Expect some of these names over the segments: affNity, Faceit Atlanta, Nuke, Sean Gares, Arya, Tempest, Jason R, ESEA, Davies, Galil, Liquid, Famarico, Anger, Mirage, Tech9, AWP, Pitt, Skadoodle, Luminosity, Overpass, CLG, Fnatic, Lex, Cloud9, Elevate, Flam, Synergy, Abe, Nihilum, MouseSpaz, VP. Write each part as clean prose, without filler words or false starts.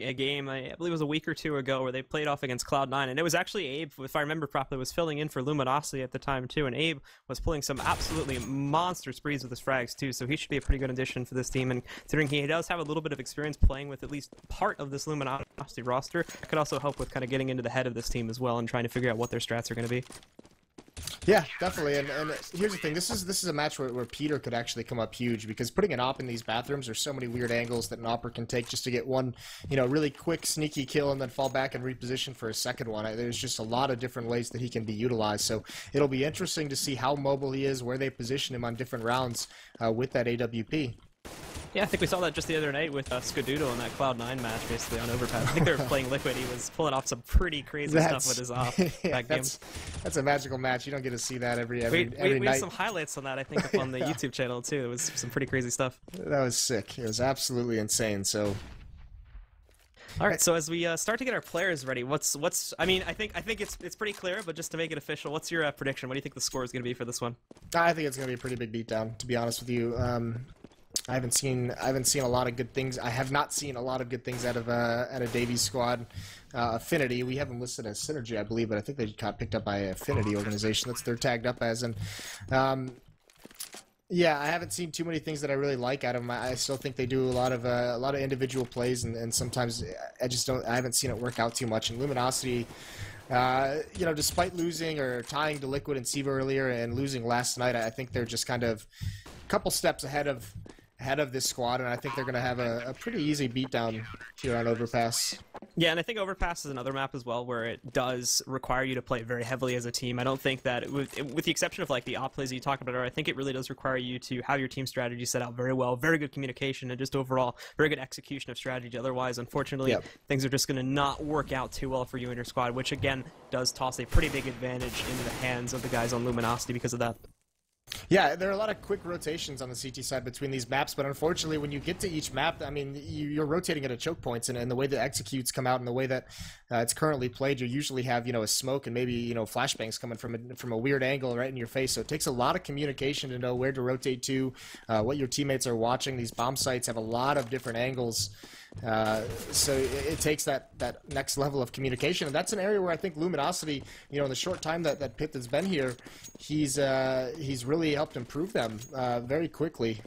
during a game, I believe it was a week or two ago, where they played off against Cloud9, and it was actually Abe, if I remember properly, was filling in for Luminosity at the time too, and Abe was pulling some absolutely monster sprees with his frags too, so he should be a pretty good addition for this team, and considering he does have a little bit of experience playing with at least part of this Luminosity roster, it could also help with kind of getting into the head of this team as well and trying to figure out what their strats are going to be. Yeah, definitely, and here's the thing, this is a match where Peter could actually come up huge, because putting an op in these bathrooms, there's so many weird angles that an opper can take just to get one, you know, really quick, sneaky kill and then fall back and reposition for a second one. There's just a lot of different ways that he can be utilized, so it'll be interesting to see how mobile he is, where they position him on different rounds with that AWP. Yeah, I think we saw that just the other night with Skadoodle in that Cloud9 match, basically, on Overpass. I think they were playing Liquid. He was pulling off some pretty crazy stuff with his off game. That's a magical match. You don't get to see that every night. We have some highlights on that, I think, up on the YouTube channel, too. It was some pretty crazy stuff. That was sick. It was absolutely insane, so... All right, so as we start to get our players ready, what's I mean, I think it's pretty clear, but just to make it official, what's your prediction? What do you think the score is going to be for this one? I think it's going to be a pretty big beatdown, to be honest with you. I haven't seen a lot of good things. I have not seen a lot of good things out of Davies' squad. affNity, we have them listed as Synergy, I believe, but I think they got picked up by an affNity organization. That's they're tagged up as. And yeah, I haven't seen too many things that I really like out of them. I still think they do a lot of individual plays, and sometimes I haven't seen it work out too much. And Luminosity, you know, despite losing or tying to Liquid and SIVA earlier and losing last night, I think they're just kind of a couple steps ahead of this squad, and I think they're going to have a pretty easy beatdown here on Overpass. Yeah, and I think Overpass is another map as well where it does require you to play very heavily as a team. I don't think that, with the exception of like the op plays that you talk about, I think it really does require you to have your team strategy set out very well, very good communication, and just overall very good execution of strategy. Otherwise, unfortunately, things are just going to not work out too well for you and your squad, which again does toss a pretty big advantage into the hands of the guys on Luminosity because of that. Yeah, there are a lot of quick rotations on the CT side between these maps, but unfortunately when you get to each map, I mean, you're rotating at a choke points, and the way the executes come out and the way that it's currently played, you usually have, you know, a smoke and maybe, you know, flashbangs coming from a weird angle right in your face, so it takes a lot of communication to know where to rotate to, what your teammates are watching. These bomb sites have a lot of different angles, so it takes that next level of communication, and that's an area where I think Luminosity, you know, in the short time that Pitt has been here, he's really helped improve them very quickly.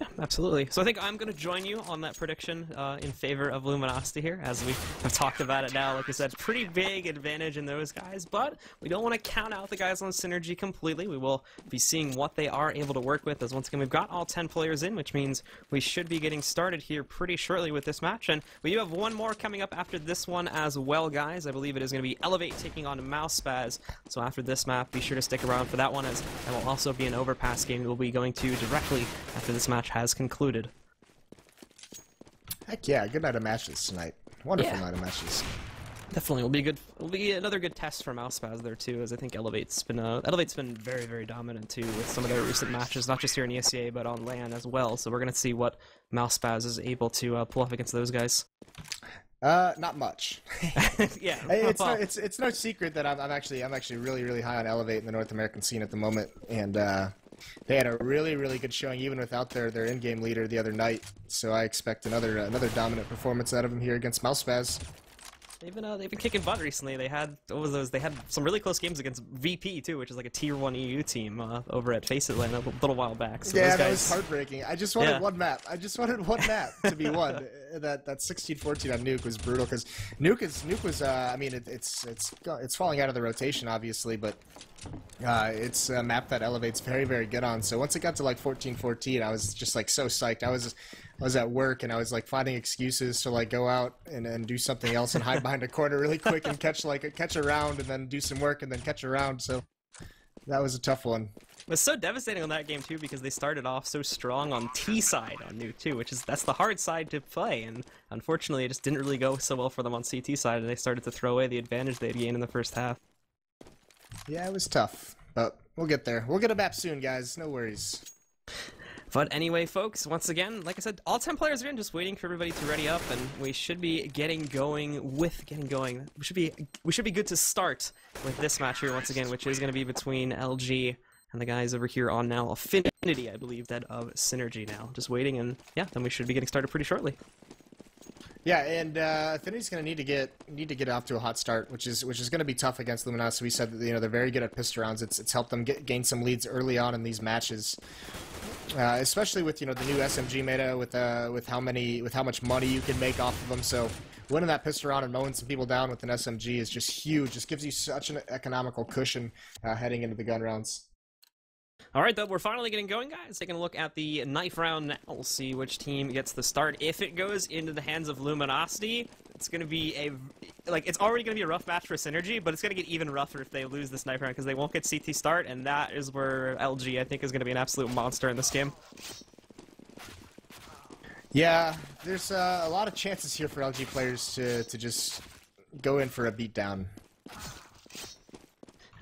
Yeah, absolutely. So I think I'm going to join you on that prediction in favor of Luminosity here, as we have talked about it now. Like I said, pretty big advantage in those guys, but we don't want to count out the guys on Synergy completely. We will be seeing what they are able to work with, as once again, we've got all 10 players in, which means we should be getting started here pretty shortly with this match, and we do have one more coming up after this one as well, guys. I believe it is going to be Elevate taking on MouseSpaz, so after this map, be sure to stick around for that one, as there will also be an Overpass game that we'll be going to directly after this match has concluded. Heck yeah, good night of matches tonight. Wonderful night of matches. Definitely will be good. Will be another good test for MouseSpaz there too, as I think Elevate's been very, very dominant too with some of their recent matches, not just here in ESEA but on LAN as well. So we're gonna see what MouseSpaz is able to pull off against those guys. Not much. Yeah, it's no secret that I'm actually really high on Elevate in the North American scene at the moment, and they had a really good showing even without their in-game leader the other night, so I expect another dominant performance out of them here against MouseSpaz. They've been kicking butt recently. They had They had some really close games against VP too, which is like a tier 1 EU team over at Faceit Atlanta a little while back. So yeah, that was heartbreaking. I just wanted one map. I just wanted one map to be won. That 16-14 on Nuke was brutal, because Nuke was I mean it's falling out of the rotation obviously, but it's a map that Elevate's very good on. So once it got to like 14-14, I was just like so psyched. I was at work and I was like finding excuses to like go out and do something else and hide behind a corner really quick and catch a round and then do some work and then catch a round. So that was a tough one. It was so devastating on that game too, because they started off so strong on T side on Nuke too, that's the hard side to play, and unfortunately it just didn't really go so well for them on CT side, and they started to throw away the advantage they had gained in the first half. Yeah, it was tough, but we'll get there. We'll get a map soon, guys. No worries. But anyway, folks, once again, like I said, all 10 players are in, just waiting for everybody to ready up, and we should be getting going. We should be good to start with this match here once again, which is going to be between LG and the guys over here on now affNity, I believe, that of Synergy now. Just waiting, and yeah, then we should be getting started pretty shortly. Yeah, and affNity's going to need to get off to a hot start, which is going to be tough against Luminosity. We said that, you know, they're very good at pistol rounds. It's helped them gain some leads early on in these matches, especially with, you know, the new SMG meta, with how much money you can make off of them. So winning that pistol round and mowing some people down with an SMG is just huge. Just gives you such an economical cushion heading into the gun rounds. All right, though, we're finally getting going, guys. Taking a look at the knife round now. We'll see which team gets the start. If it goes into the hands of Luminosity, it's going to be it's already going to be a rough match for Synergy, but it's going to get even rougher if they lose this knife round, because they won't get CT start, and that is where LG, I think, is going to be an absolute monster in this game. Yeah, there's a lot of chances here for LG players to just go in for a beatdown.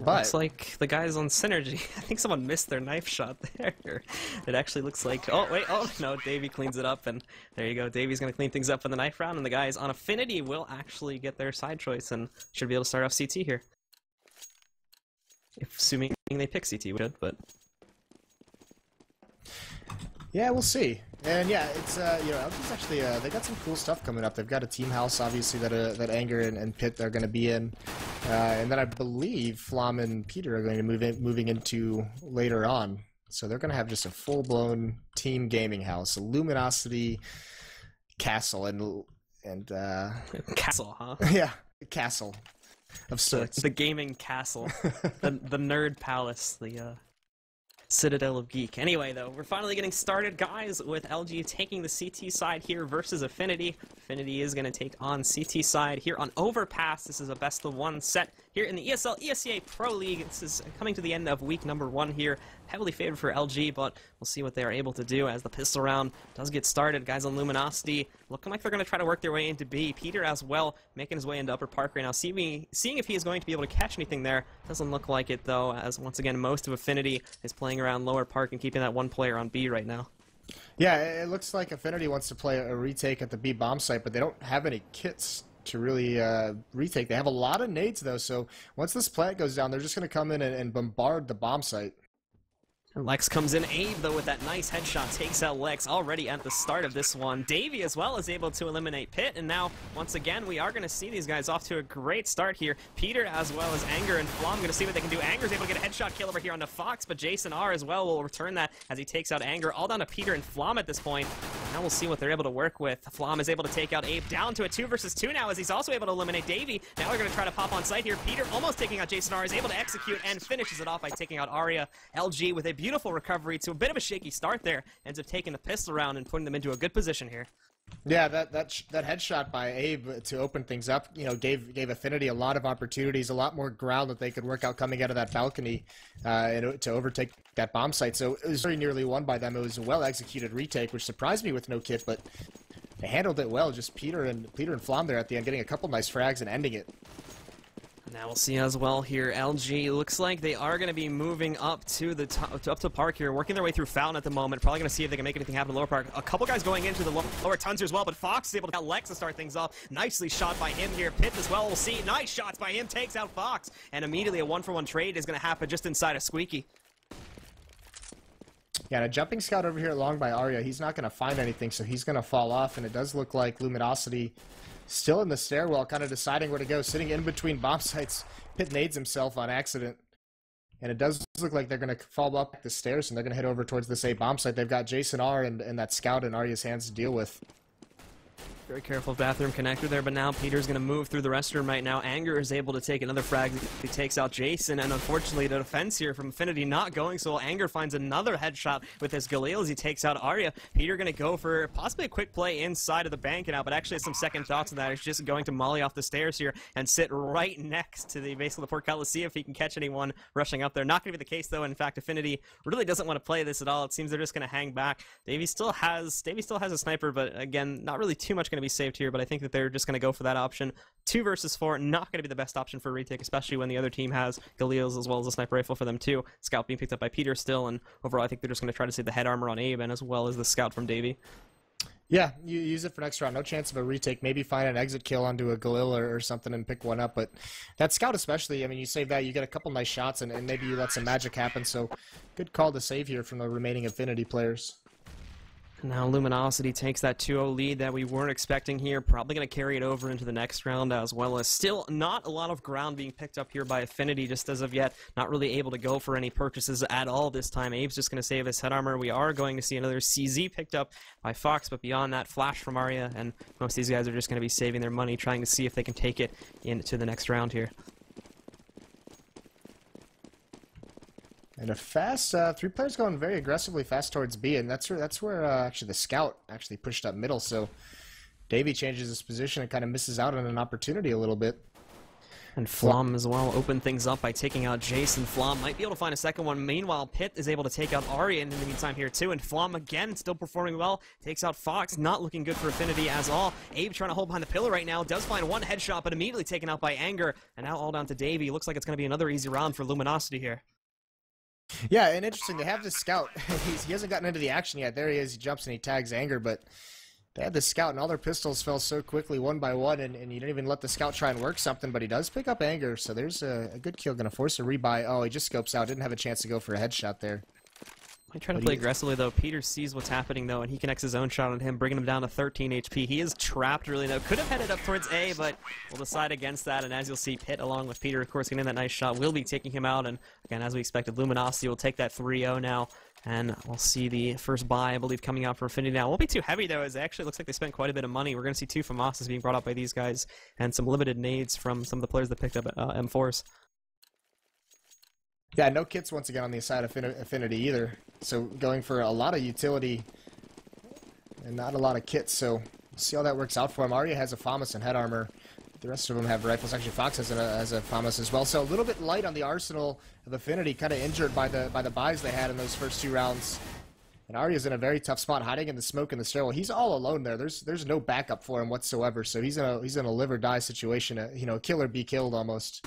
But looks like the guys on Synergy, I think someone missed their knife shot there. It actually looks like, oh wait, oh no, Davey cleans it up, and there you go. Davey's going to clean things up in the knife round, and the guys on affNity will actually get their side choice and should be able to start off CT here. If, assuming they pick CT, we should, but... yeah, we'll see. And yeah, it's you know, LG's actually they got some cool stuff coming up. They've got a team house, obviously, that Anger and Pitt are going to be in, and then I believe Flam and Peter are going to moving into later on. So they're going to have just a full blown team gaming house, a Luminosity castle and castle, huh? Yeah, castle of sorts. The gaming castle, the nerd palace, the. Citadel of Geek. Anyway, though, we're finally getting started, guys, with LG taking the CT side here versus affNity. affNity is going to take on CT side here on Overpass. This is a best-of-1 set here in the ESL ESEA Pro League. This is coming to the end of week #1 here. Heavily favored for LG, but we'll see what they are able to do as the pistol round does get started. Guys on Luminosity looking like they're going to try to work their way into B. Peter as well, making his way into upper park right now. Seeing if he is going to be able to catch anything there. Doesn't look like it, though, as once again, most of affNity is playing around lower park and keeping that one player on B right now. Yeah, it looks like affNity wants to play a retake at the B bomb site, but they don't have any kits to really retake. They have a lot of nades, though, so once this plant goes down, they're just going to come in and bombard the bomb site. Lex comes in. Abe, though, with that nice headshot, takes out Lex already at the start of this one. Davey as well is able to eliminate Pitt, and now, once again, we are going to see these guys off to a great start here. Peter as well as Anger and Flam, going to see what they can do. Anger's able to get a headshot kill over here onto Fox, but Jason R as well will return that as he takes out Anger, all down to Peter and Flam at this point. Now we'll see what they're able to work with. Flam is able to take out Abe, down to a 2-versus-2 now, as he's also able to eliminate Davey. Now they're going to try to pop on site here. Peter almost taking out Jason R, is able to execute and finishes it off by taking out Arya. LG with a beautiful recovery to a bit of a shaky start there, ends up taking the pistol round and putting them into a good position here. Yeah, that headshot by Abe to open things up, you know, gave affNity a lot of opportunities, a lot more ground that they could work out coming out of that balcony and to overtake that bomb site. So it was very nearly won by them. It was a well-executed retake, which surprised me with no kit, but they handled it well. Just Peter and Flam there at the end, getting a couple nice frags and ending it. Now we'll see as well here. LG looks like they are going to be moving up to the top, up to park here, working their way through Fountain at the moment. Probably going to see if they can make anything happen in lower park. A couple guys going into the lower tons as well, but Fox is able to get Lex to start things off. Nicely shot by him here. Pitt as well, we'll see. Nice shots by him, takes out Fox. And immediately a 1-for-1 trade is going to happen just inside of Squeaky. Yeah, and a jumping scout over here along by Arya. He's not going to find anything, so he's going to fall off, and it does look like Luminosity still in the stairwell, kind of deciding where to go, sitting in between bomb sites. Pitt nades himself on accident. And it does look like they're going to fall up the stairs, and they're going to head over towards this A bomb site. They've got Jason R and that scout in Arya's hands to deal with. Very careful bathroom connector there, but now Peter's going to move through the restroom right now. Anger is able to take another frag. He takes out Jason, and unfortunately the defense here from affNity not going so well. Anger finds another headshot with his Galil as he takes out Arya. Peter going to go for possibly a quick play inside of the bank and out, but actually has some second thoughts on that. He's just going to molly off the stairs here and sit right next to the base of the portcullis, see if he can catch anyone rushing up there. Not going to be the case, though. In fact, affNity really doesn't want to play this at all. It seems they're just going to hang back. Davey still has a sniper, but again, not really too much going to be saved here, but I think that they're just going to go for that option. 2-versus-4, not going to be the best option for a retake, especially when the other team has Galils as well as a sniper rifle for them too. Scout being picked up by Peter still, and overall I think they're just going to try to save the head armor on Abe and as well as the scout from Davey. Yeah, you use it for next round. No chance of a retake. Maybe find an exit kill onto a Galil or something and pick one up. But that scout especially, I mean, you save that, you get a couple nice shots, and maybe you let some magic happen. So good call to save here from the remaining affNity players. Now Luminosity takes that 2-0 lead that we weren't expecting here. Probably going to carry it over into the next round as well. As still not a lot of ground being picked up here by affNity just as of yet. Not really able to go for any purchases at all this time. Abe's just going to save his head armor. We are going to see another CZ picked up by Fox, but beyond that, flash from Arya, and most of these guys are just going to be saving their money, trying to see if they can take it into the next round here. And a fast, three players going very aggressively fast towards B, and that's where actually the scout actually pushed up middle, so Davey changes his position and kind of misses out on an opportunity a little bit. And Flam as well open things up by taking out Jason. Flam might be able to find a second one. Meanwhile, Pitt is able to take out Arya in the meantime here too. And Flam again still performing well. Takes out Fox. Not looking good for affNity as all. Abe trying to hold behind the pillar right now. Does find one headshot, but immediately taken out by Anger. And now all down to Davey. Looks like it's going to be another easy round for Luminosity here. Yeah, and interesting, they have the scout. He hasn't gotten into the action yet. There he is. He jumps and he tags Anger, but they had the scout, and all their pistols fell so quickly, one by one, and you didn't even let the scout try and work something, but he does pick up Anger, so there's a good kill going to force a rebuy. Oh, he just scopes out, didn't have a chance to go for a headshot there. I try to play aggressively, though. Peter sees what's happening, though, and he connects his own shot on him, bringing him down to 13 HP. He is trapped, really, though. Could have headed up towards A, but will decide against that, and as you'll see, Pitt, along with Peter, of course, getting that nice shot, will be taking him out, and again, as we expected, Luminosity will take that 3-0 now, and we'll see the first buy, I believe, coming out for affNity now. It won't be too heavy, though, as it actually looks like they spent quite a bit of money. We're going to see two FAMASs being brought up by these guys, and some limited nades from some of the players that picked up M4s. Yeah, no kits once again on the side of affNity either. So going for a lot of utility and not a lot of kits. So see how that works out for him. Arya has a FAMAS and head armor. The rest of them have rifles. Actually, Fox has a FAMAS as well. So a little bit light on the arsenal of affNity, kind of injured by the buys they had in those first two rounds. And Arya's in a very tough spot, hiding in the smoke in the stairwell. He's all alone there. There's no backup for him whatsoever. So he's in a live or die situation. You know, kill or be killed almost.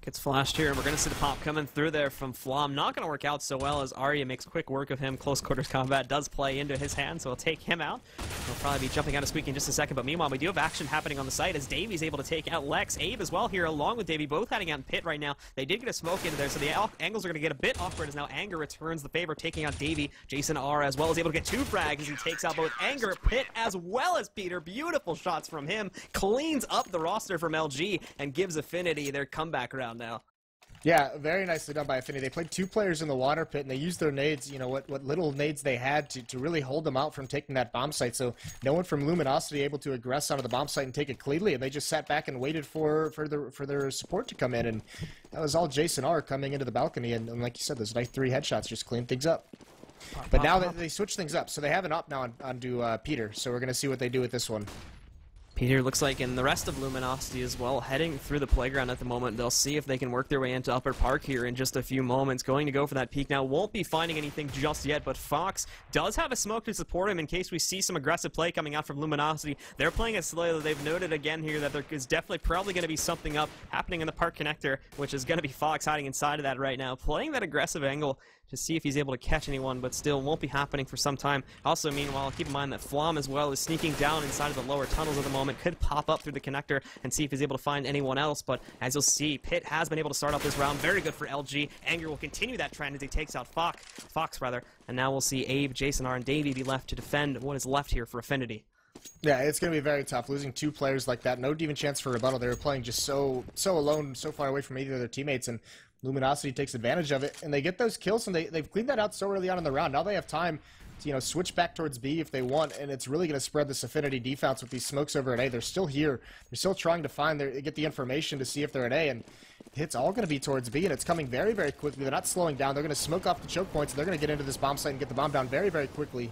Gets flashed here, and we're going to see the pop coming through there from Flam. Not going to work out so well as Arya makes quick work of him. Close quarters combat does play into his hand, so he'll take him out. He'll probably be jumping out of Squeaky in just a second, but meanwhile, we do have action happening on the site as Davey's able to take out Lex. Abe as well here, along with Davey, both heading out in Pit right now. They did get a smoke into there, so the angles are going to get a bit awkward as now Anger returns the favor, taking out Davey. Jason R as well is able to get two frags as he takes out both Anger, Pit, as well as Peter. Beautiful shots from him. Cleans up the roster from LG and gives affNity their comeback round now. Yeah, very nicely done by affNity. They played two players in the water pit, and they used their nades, you know, what little nades they had to really hold them out from taking that bomb site. So no one from Luminosity able to aggress out of the bomb site and take it cleanly, and they just sat back and waited for their support to come in, and that was all Jason R coming into the balcony, and like you said, those nice three headshots just cleaned things up. But now they switch things up, so they have an op now onto Peter, so we're going to see what they do with this one. Peter looks like, and the rest of Luminosity as well, heading through the playground at the moment. They'll see if they can work their way into Upper Park here in just a few moments. Going to go for that peek now. Won't be finding anything just yet, but Fox does have a smoke to support him in case we see some aggressive play coming out from Luminosity. They're playing a slay, though. They've noted again here that there is definitely probably going to be something up happening in the park connector, which is going to be Fox hiding inside of that right now, playing that aggressive angle to see if he's able to catch anyone, but still won't be happening for some time. Also, meanwhile, keep in mind that Flam as well is sneaking down inside of the lower tunnels at the moment, could pop up through the connector and see if he's able to find anyone else, but as you'll see, Pitt has been able to start off this round. Very good for LG. Anger will continue that trend as he takes out Fox, and now we'll see Abe, Jason R, and Davey be left to defend what is left here for affNity. Yeah, it's going to be very tough, losing two players like that. No even chance for rebuttal. They were playing just so alone, so far away from either of their teammates, and Luminosity takes advantage of it, and they get those kills, and they've cleaned that out so early on in the round. Now they have time to, you know, switch back towards B if they want, and it's really going to spread this affNity defense with these smokes over at A. They're still here. They're still trying to get the information to see if they're at A, and it's all going to be towards B, and it's coming very, very quickly. They're not slowing down. They're going to smoke off the choke points, and they're going to get into this bomb site and get the bomb down very, very quickly.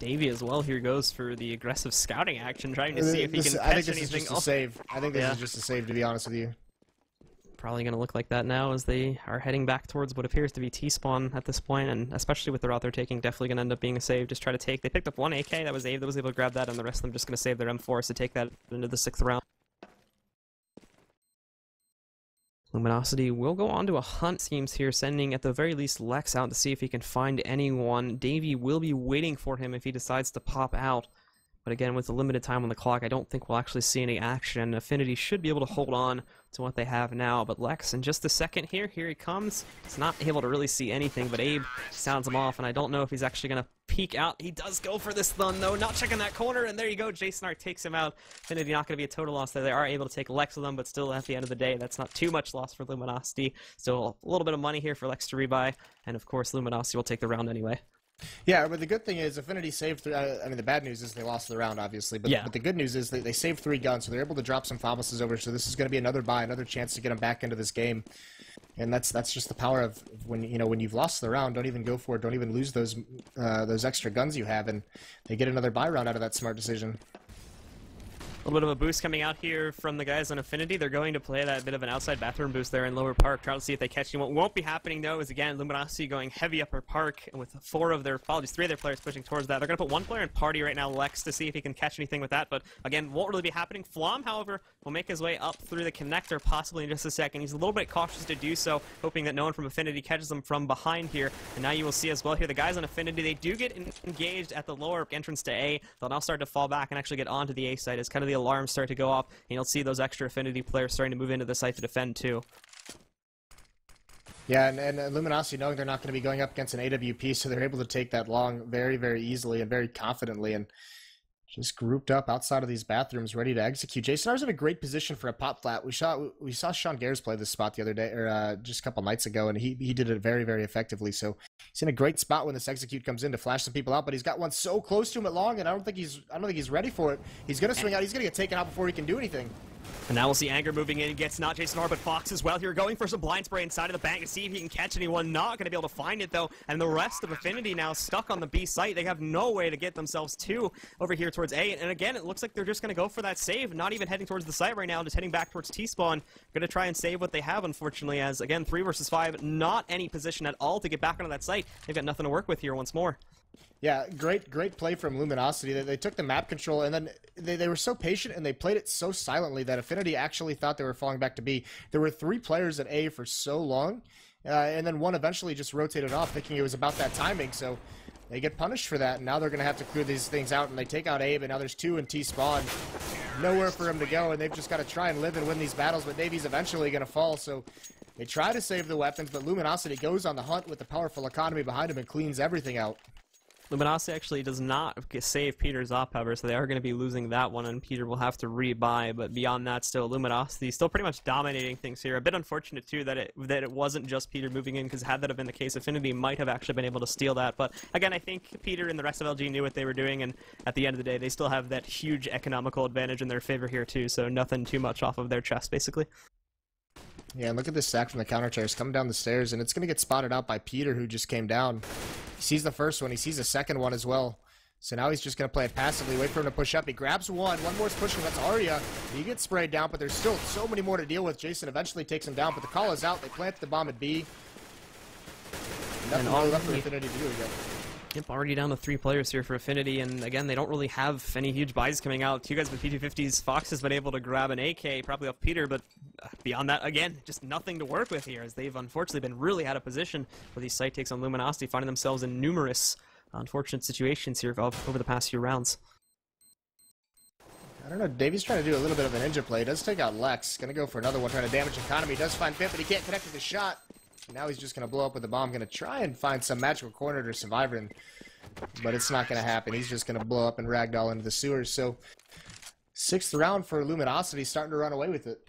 Davey as well here goes for the aggressive scouting action, trying to see if he can catch anything. I think this is just a save. I think this is just a save, to be honest with you. Probably going to look like that now as they are heading back towards what appears to be T-spawn at this point, and especially with the route they're taking, definitely going to end up being a save. Just try to take. They picked up one AK. That was Abe that was able to grab that, and the rest of them just going to save their M4s to take that into the 6th round. Luminosity will go on to a hunt, seems here, sending at the very least Lex out to see if he can find anyone. Davey will be waiting for him if he decides to pop out. But again, with the limited time on the clock, I don't think we'll actually see any action. affNity should be able to hold on to what they have now. But Lex, in just a second here he comes. He's not able to really see anything, but Abe sounds him off, and I don't know if he's actually going to peek out. He does go for this stun, though, not checking that corner, and there you go. Jason R takes him out. affNity not going to be a total loss there. They are able to take Lex with them, but still, at the end of the day, that's not too much loss for Luminosity. Still a little bit of money here for Lex to rebuy, and of course, Luminosity will take the round anyway. Yeah, but the good thing is affNity saved the bad news is they lost the round, obviously, but, yeah. But the good news is they saved 3 guns, so they're able to drop some Famuses over, so this is going to be another buy, another chance to get them back into this game. And that's just the power of when you've lost the round, don't even go for it, don't even lose those extra guns you have, and they get another buy round out of that smart decision. A little bit of a boost coming out here from the guys on affNity. They're going to play that bit of an outside bathroom boost there in lower park, try to see if they catch him. What won't be happening, though, is again, Luminosity going heavy upper park with three of their players pushing towards that. They're going to put one player in party right now, Lex, to see if he can catch anything with that, but again, won't really be happening. Flam, however, will make his way up through the connector possibly in just a second. He's a little bit cautious to do so, hoping that no one from affNity catches him from behind here, and now you will see as well here, the guys on affNity, they do get engaged at the lower entrance to A. They'll now start to fall back and actually get onto the A side as kind of the alarms start to go off, and you'll see those extra affNity players starting to move into the site to defend too. Yeah, and Luminosity, knowing they're not going to be going up against an AWP, so they're able to take that long very, very easily and very confidently, and just grouped up outside of these bathrooms, ready to execute. Jason R's in a great position for a pop flat. We saw Sean Gares play this spot the other day, or just a couple nights ago, and he did it very, very effectively. So he's in a great spot when this execute comes in to flash some people out. But he's got one so close to him at long, and I don't think he's ready for it. He's gonna swing out. He's gonna get taken out before he can do anything. And now we'll see Anger moving in, gets not Jason R, but Fox as well here, going for some blind spray inside of the bank to see if he can catch anyone. Not going to be able to find it, though, and the rest of affNity now stuck on the B site. They have no way to get themselves to over here towards A, and again, it looks like they're just going to go for that save, not even heading towards the site right now, just heading back towards T-spawn. Going to try and save what they have, unfortunately, as, again, 3 versus 5, not any position at all to get back onto that site. They've got nothing to work with here once more. Yeah, great play from Luminosity. They took the map control, and then they were so patient, and they played it so silently that affNity actually thought they were falling back to B. There were 3 players at A for so long, and then one eventually just rotated off, thinking it was about that timing, so they get punished for that, and now they're going to have to clear these things out, and they take out Abe, and now there's 2 in T-spawn. Nowhere for him to go, and they've just got to try and live and win these battles, but Davey's eventually going to fall, so they try to save the weapons, but Luminosity goes on the hunt with the powerful economy behind him and cleans everything out. Luminosity actually does not save Peter's op, however, so they are going to be losing that one, and Peter will have to rebuy. But beyond that, still Luminosity still pretty much dominating things here. A bit unfortunate too that it wasn't just Peter moving in, because had that have been the case, affNity might have actually been able to steal that. But again, I think Peter and the rest of LG knew what they were doing, and at the end of the day, they still have that huge economical advantage in their favor here too. So nothing too much off of their chest, basically. Yeah, and look at this sack from the counter chairs coming down the stairs, and it's going to get spotted out by Peter, who just came down. He sees the first one, he sees the second one as well. So now he's just going to play it passively, wait for him to push up. He grabs one more is pushing, that's Arya. He gets sprayed down, but there's still so many more to deal with. Jason eventually takes him down, but the call is out. They plant the bomb at B. Nothing really left for affNity to do again. Yep, already down to 3 players here for affNity, and again, they don't really have any huge buys coming out. 2 guys with P250s, Fox has been able to grab an AK, probably off Peter, but beyond that, again, just nothing to work with here, as they've unfortunately been really out of position with these site takes on Luminosity, finding themselves in numerous unfortunate situations here over the past few rounds. I don't know, Davey's trying to do a little bit of an ninja play, does take out Lex, gonna go for another one, trying to damage economy, does find Pitt, but he can't connect with the shot. Now he's just going to blow up with the bomb, going to try and find some magical corner to survive in, but it's not going to happen. He's just going to blow up and ragdoll into the sewers. So 6th round for Luminosity, starting to run away with it.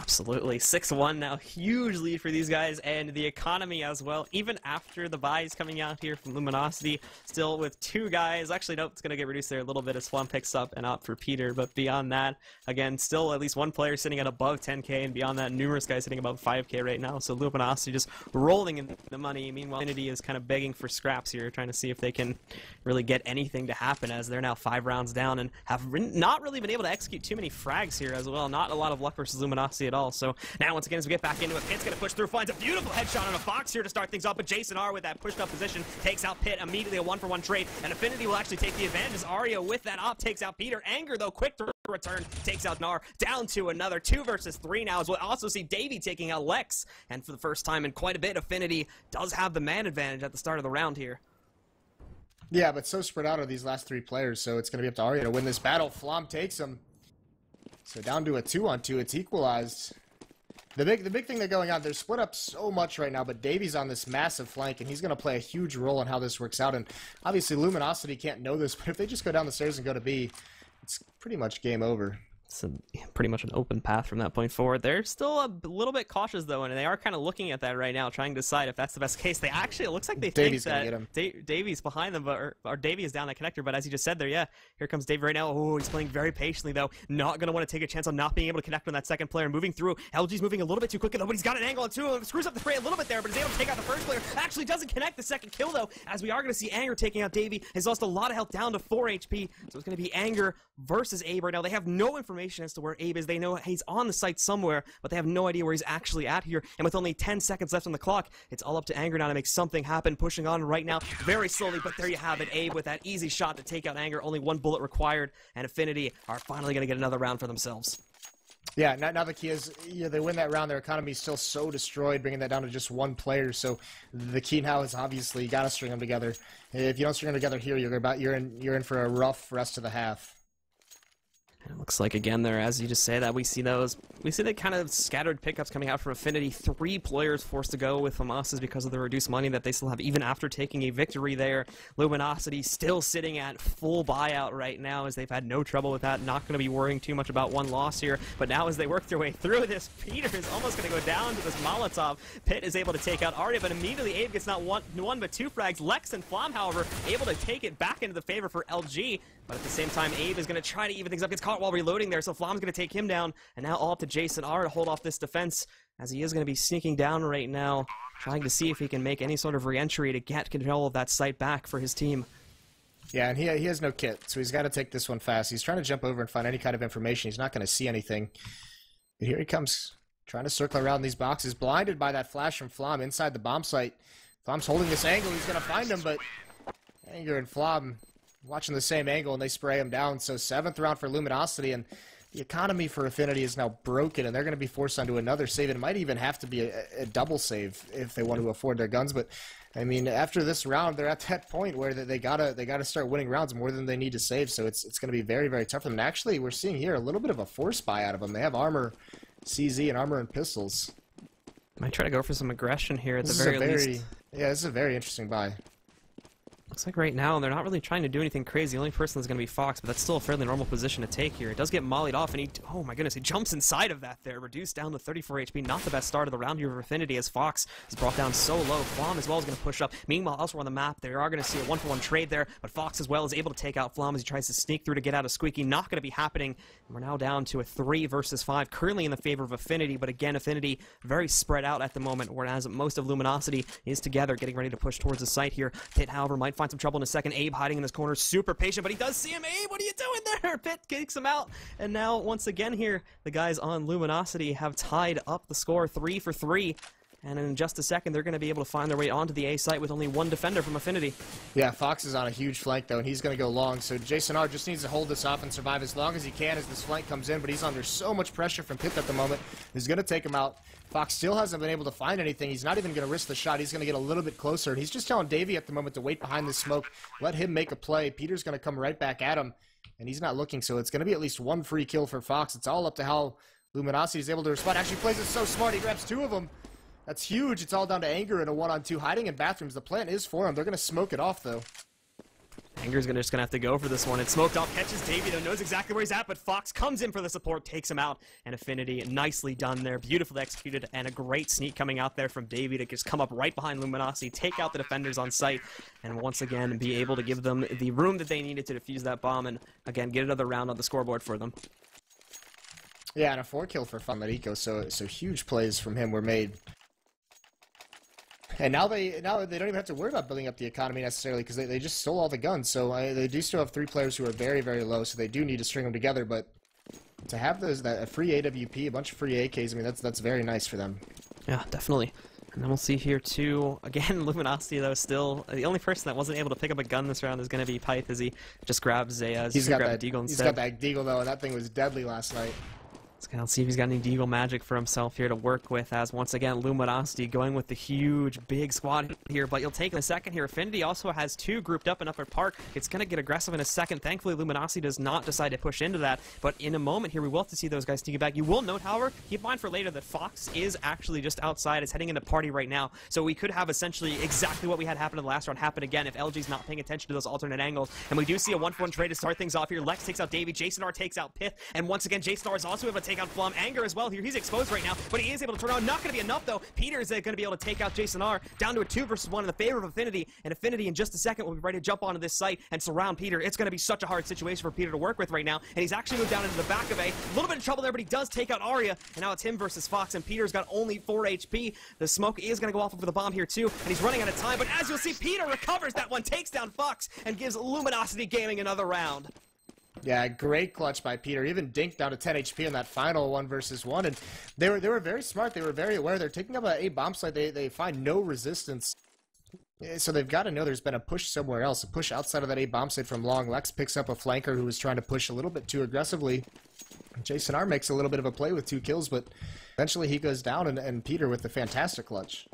Absolutely. 6-1 now. Huge lead for these guys, and the economy as well. Even after the buys coming out here from Luminosity, still with 2 guys. Actually, nope, it's going to get reduced there a little bit as Flam picks up and out for Peter. But beyond that, again, still at least 1 player sitting at above 10K, and beyond that, numerous guys sitting above 5K right now. So Luminosity just rolling in the money. Meanwhile, affNity is kind of begging for scraps here, trying to see if they can really get anything to happen, as they're now 5 rounds down and have not really been able to execute too many frags here as well. Not a lot of luck versus Luminosity at all. So now once again, as we get back into it, Pitt's going to push through, finds a beautiful headshot on a Fox here to start things off, but Jason R with that pushed up position takes out Pitt, immediately a 1-for-1 trade, and affNity will actually take the advantage as Arya with that op takes out Peter. Anger, though, quick to return, takes out Nar, down to another 2 versus 3 now, as we'll also see Davey taking out Lex, and for the first time in quite a bit, affNity does have the man advantage at the start of the round here. Yeah, but so spread out are these last three players, so it's going to be up to Arya to win this battle. Flam takes him. So down to a 2-on-2, it's equalized. The big thing that's going on, they're split up so much right now, but Davies on this massive flank, and he's going to play a huge role in how this works out. And obviously Luminosity can't know this, but if they just go down the stairs and go to B, it's pretty much game over. It's pretty much an open path from that point forward. They're still a little bit cautious, though, and they are kind of looking at that right now, trying to decide if that's the best case. They actually, it looks like they Davies think that get him. Davies behind them, or Davey is down that connector, but as you just said there, yeah, here comes Davey right now. Oh, he's playing very patiently, though. Not going to want to take a chance on not being able to connect on that second player. Moving through, LG's moving a little bit too quickly, though, but he's got an angle on two. Screws up the fray a little bit there, but he's able to take out the first player. Actually doesn't connect the second kill, though, as we are going to see Anger taking out Davey. He's lost a lot of health, down to 4 HP, so it's going to be Anger versus Abe right now. They have no information as to where Abe is. They know he's on the site somewhere, but they have no idea where he's actually at here. And with only 10 seconds left on the clock, it's all up to Anger now to make something happen. Pushing on right now, very slowly, but there you have it. Abe with that easy shot to take out Anger. Only one bullet required, and affNity are finally going to get another round for themselves. Yeah, now the key is, yeah, they win that round, their economy is still so destroyed, bringing that down to just one player, so the key now is obviously you got to string them together. If you don't string them together here, you're in for a rough rest of the half. It looks like, again, there, as you just say that, we see the kind of scattered pickups coming out from affNity. 3 players forced to go with FAMASs because of the reduced money that they still have, even after taking a victory there. Luminosity still sitting at full buyout right now, as they've had no trouble with that. Not going to be worrying too much about one loss here, but now as they work their way through this, Peter is almost going to go down to this Molotov. Pitt is able to take out Arya, but immediately Abe gets not one but 2 frags. Lex and Flam, however, able to take it back into the favor for LG, but at the same time, Abe is going to try to even things up. Gets caught while reloading there, so Flam's going to take him down, and now all up to Jason R to hold off this defense, as he is going to be sneaking down right now, trying to see if he can make any sort of re-entry to get control of that site back for his team. Yeah, and he has no kit, so he's got to take this one fast. He's trying to jump over and find any kind of information. He's not going to see anything. But here he comes, trying to circle around these boxes, blinded by that flash from Flam inside the bomb site. Flam's holding this angle. He's going to find him, but Anger and Flam watching the same angle, and they spray him down. So 7th round for Luminosity, and the economy for affNity is now broken, and they're going to be forced onto another save. It might even have to be a double save if they want to afford their guns. But I mean, after this round, they're at that point where they gotta start winning rounds more than they need to save. So it's going to be very, very tough for them. And actually, we're seeing here a little bit of a force buy out of them. They have armor, CZ, and armor and pistols. Might try to go for some aggression here at the very least. Yeah, this is a very interesting buy. Looks like right now, they're not really trying to do anything crazy. The only person is going to be Fox, but that's still a fairly normal position to take here. It does get mollied off, and he, oh my goodness, he jumps inside of that there. Reduced down to 34 HP. Not the best start of the round here for affNity, as Fox is brought down so low. Flam as well is going to push up. Meanwhile, elsewhere on the map, they are going to see a one-for-one trade there, but Fox as well is able to take out Flam as he tries to sneak through to get out of Squeaky. Not going to be happening. We're now down to a 3 versus 5, currently in the favor of affNity, but again, affNity very spread out at the moment, whereas most of Luminosity is together, getting ready to push towards the site here. Pitt, however, might find some trouble in a second. Abe hiding in this corner, super patient, but he does see him. Abe, what are you doing there? Pitt kicks him out, and now once again here, the guys on Luminosity have tied up the score 3 for 3, and in just a second, they're going to be able to find their way onto the A site with only one defender from affNity. Yeah, Fox is on a huge flank, though, and he's going to go long, so Jason R just needs to hold this off and survive as long as he can as this flank comes in, but he's under so much pressure from Pitt at the moment. He's going to take him out. Fox still hasn't been able to find anything. He's not even going to risk the shot. He's going to get a little bit closer, and he's just telling Davey at the moment to wait behind the smoke, let him make a play. Peter's going to come right back at him, and he's not looking, so it's going to be at least one free kill for Fox. It's all up to how Luminosity is able to respond. Actually plays it so smart, he grabs 2 of them. That's huge. It's all down to Anger in a 1-on-2. Hiding in bathrooms. The plan is for him. They're going to smoke it off, though. Anger's just going to have to go for this one. It's smoked off. Catches Davey, though. Knows exactly where he's at, but Fox comes in for the support. Takes him out. And affNity, nicely done there. Beautifully executed, and a great sneak coming out there from Davey to just come up right behind Luminosity, take out the defenders on site, and once again be able to give them the room that they needed to defuse that bomb and, again, get another round on the scoreboard for them. Yeah, and a 4-kill for Famarico, so huge plays from him were made. And now they don't even have to worry about building up the economy necessarily, because they just stole all the guns. So they do still have 3 players who are very, very low, so they do need to string them together. But to have a free AWP, a bunch of free AKs, I mean, that's very nice for them. Yeah, definitely. And then we'll see here, too, again, Luminosity, though, still. The only person that wasn't able to pick up a gun this round is going to be Pythe, as he just grabs a Deagle instead. He's got that Deagle, though, and that thing was deadly last night. Let's kind of see if he's got any Deagle magic for himself here to work with, as once again Luminosity going with the huge, big squad here, but you'll take in a second here. Affinity also has two grouped up in Upper Park. It's going to get aggressive in a second. Thankfully, Luminosity does not decide to push into that, but in a moment here, we will have to see those guys sneaking back. You will note, however, keep in mind for later that Fox is actually just outside. It's heading into party right now, so we could have essentially exactly what we had happen in the last round happen again if LG's not paying attention to those alternate angles, and we do see a 1-for-1 trade to start things off here. Lex takes out Davey, Jason R takes out Pitt, and once again, Jason R is also able to take out Flam. Anger as well here. He's exposed right now, but he is able to turn around. Not going to be enough, though. Peter is going to be able to take out Jason R. Down to a 2-versus-1 in the favor of affNity, and affNity in just a second will be ready to jump onto this site and surround Peter. It's going to be such a hard situation for Peter to work with right now, and he's actually moved down into the back of A. A little bit of trouble there, but he does take out Arya, and now it's him versus Fox, and Peter's got only 4 HP. The smoke is going to go off over the bomb here, too, and he's running out of time, but as you'll see, Peter recovers that one, takes down Fox, and gives Luminosity Gaming another round. Yeah, great clutch by Peter. Even dinked down to 10 HP in that final 1-versus-1, and they were very smart. They were very aware. They're taking up a bomb site. They find no resistance. So they've got to know there's been a push somewhere else, a push outside of that A bomb site from Long. Lex picks up a flanker who was trying to push a little bit too aggressively. Jason R makes a little bit of a play with 2 kills, but eventually he goes down, and Peter with the fantastic clutch.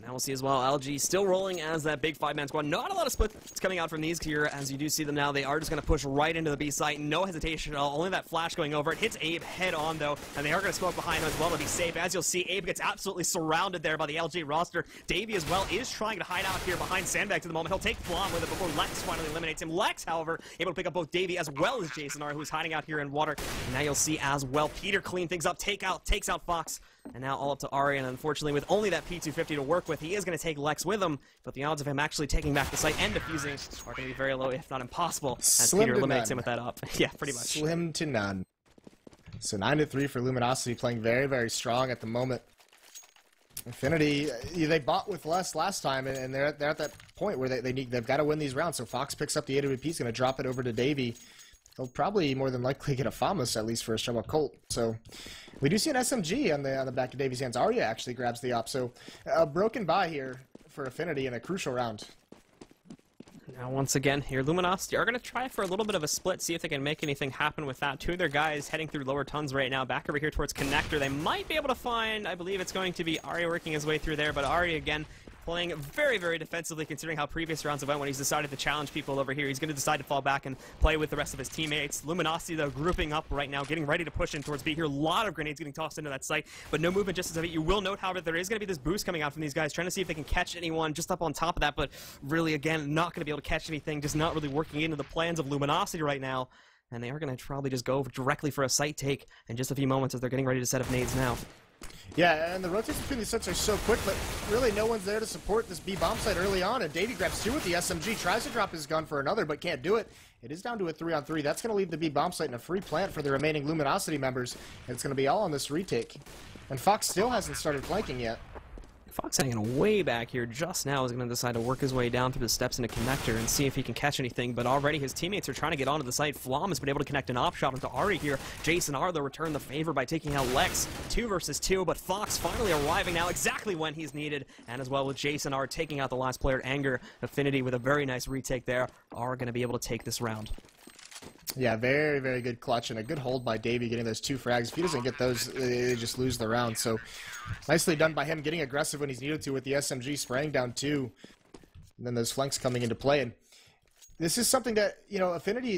Now we'll see as well, LG still rolling as that big 5-man squad. Not a lot of splits coming out from these here, as you do see them now. They are just going to push right into the B site. No hesitation at all. Only that flash going over. It hits Abe head on, though, and they are going to smoke behind him as well to be safe. As you'll see, Abe gets absolutely surrounded there by the LG roster. Davey as well is trying to hide out here behind Sandbags at the moment. He'll take Flam with it before Lex finally eliminates him. Lex, however, able to pick up both Davey as well as Jason R, who's hiding out here in water. And now you'll see as well, Peter clean things up, takes out Fox. And now all up to Arya, and unfortunately with only that P250 to work with, he is going to take Lex with him, but the odds of him actually taking back the site and defusing are going to be very low, if not impossible, as Peter eliminates him with that up. Yeah, pretty much. Slim to none. So 9-3 for Luminosity, playing very, very strong at the moment. affNity, they bought with less last time, and they're at that point where they've got to win these rounds, so Fox picks up the AWP, he's going to drop it over to Davey. He'll probably more than likely get a Famas, at least for a Shovel Colt. So we do see an SMG on the back of Davies' hands. Arya actually grabs the op. So a broken buy here for affNity in a crucial round. Now, once again, here, Luminosity are going to try for a little bit of a split, see if they can make anything happen with that. Two of their guys heading through lower tons right now, back over here towards Connector. They might be able to find, I believe it's going to be Arya working his way through there, but Arya again playing very, very defensively, considering how previous rounds have went when he's decided to challenge people over here. He's going to decide to fall back and play with the rest of his teammates. Luminosity, though, grouping up right now, getting ready to push in towards B here. A lot of grenades getting tossed into that site, but no movement just as of it. You will note, however, there is going to be this boost coming out from these guys, trying to see if they can catch anyone just up on top of that, but really, again, not going to be able to catch anything, just not really working into the plans of Luminosity right now, and they are going to probably just go directly for a site take in just a few moments as they're getting ready to set up nades now. Yeah, and the rotations between these sets are so quick, but really no one's there to support this B bomb site early on, and Davey grabs 2 with the SMG, tries to drop his gun for another, but can't do it. It is down to a 3-on-3. That's going to leave the B bomb site in a free plant for the remaining Luminosity members, and it's going to be all on this retake. And Fox still hasn't started flanking yet. Fox hanging way back here just now is going to decide to work his way down through the steps into Connector and see if he can catch anything, but already his teammates are trying to get onto the site. Flam has been able to connect an op shot onto Ari here. Jason R, though, returned the favor by taking out Lex. 2-versus-2, but Fox finally arriving now exactly when he's needed, and as well with Jason R taking out the last player at Anger. affNity with a very nice retake there are going to be able to take this round. Yeah, very, very good clutch and a good hold by Davey getting those 2 frags. If he doesn't get those, they just lose the round. So nicely done by him getting aggressive when he's needed to with the SMG, spraying down 2. And then those flanks coming into play. And this is something that, you know, affNity,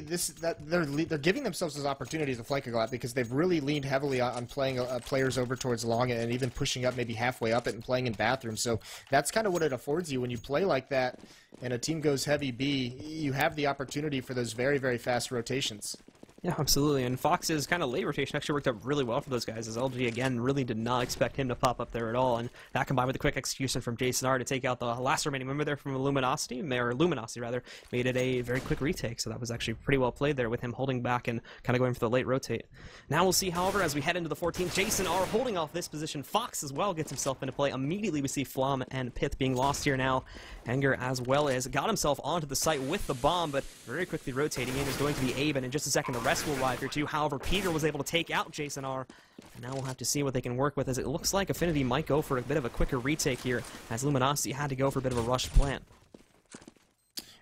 they're giving themselves those opportunities to flank a lot because they've really leaned heavily on playing players over towards Long and even pushing up maybe halfway up it and playing in bathrooms. So that's kind of what it affords you when you play like that. And a team goes heavy B, you have the opportunity for those very, very fast rotations. Yeah, absolutely, and Fox's kind of late rotation actually worked out really well for those guys, as LG, again, really did not expect him to pop up there at all, and that combined with the quick execution from Jason R to take out the last remaining member there from Luminosity, or Luminosity, rather, made it a very quick retake, so that was actually pretty well played there with him holding back and kind of going for the late rotate. Now we'll see, however, as we head into the 14th, Jason R holding off this position. Fox as well gets himself into play. Immediately we see Flam and Pith being lost here now. Anger as well as got himself onto the site with the bomb, but very quickly rotating in is going to be Abe, and in just a second, the rest will arrive here too. However, Peter was able to take out Jason R. And now we'll have to see what they can work with, as it looks like affNity might go for a bit of a quicker retake here, as Luminosity had to go for a bit of a rushed plant.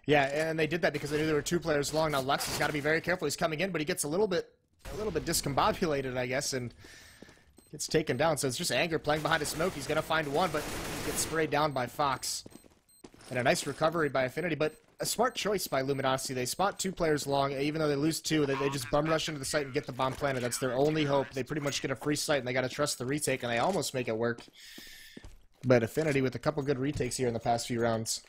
Yeah, and they did that because they knew there were 2 players long. Now Lex has got to be very careful. He's coming in, but he gets a little bit a little bit discombobulated, I guess, and gets taken down. So it's just Anger playing behind a smoke. He's going to find one, but he gets sprayed down by Fox. And a nice recovery by affNity, but a smart choice by Luminosity. They spot two players long, even though they lose two, they just bum rush into the site and get the bomb planted. That's their only hope. They pretty much get a free site, and they got to trust the retake, and they almost make it work. But affNity with a couple good retakes here in the past few rounds.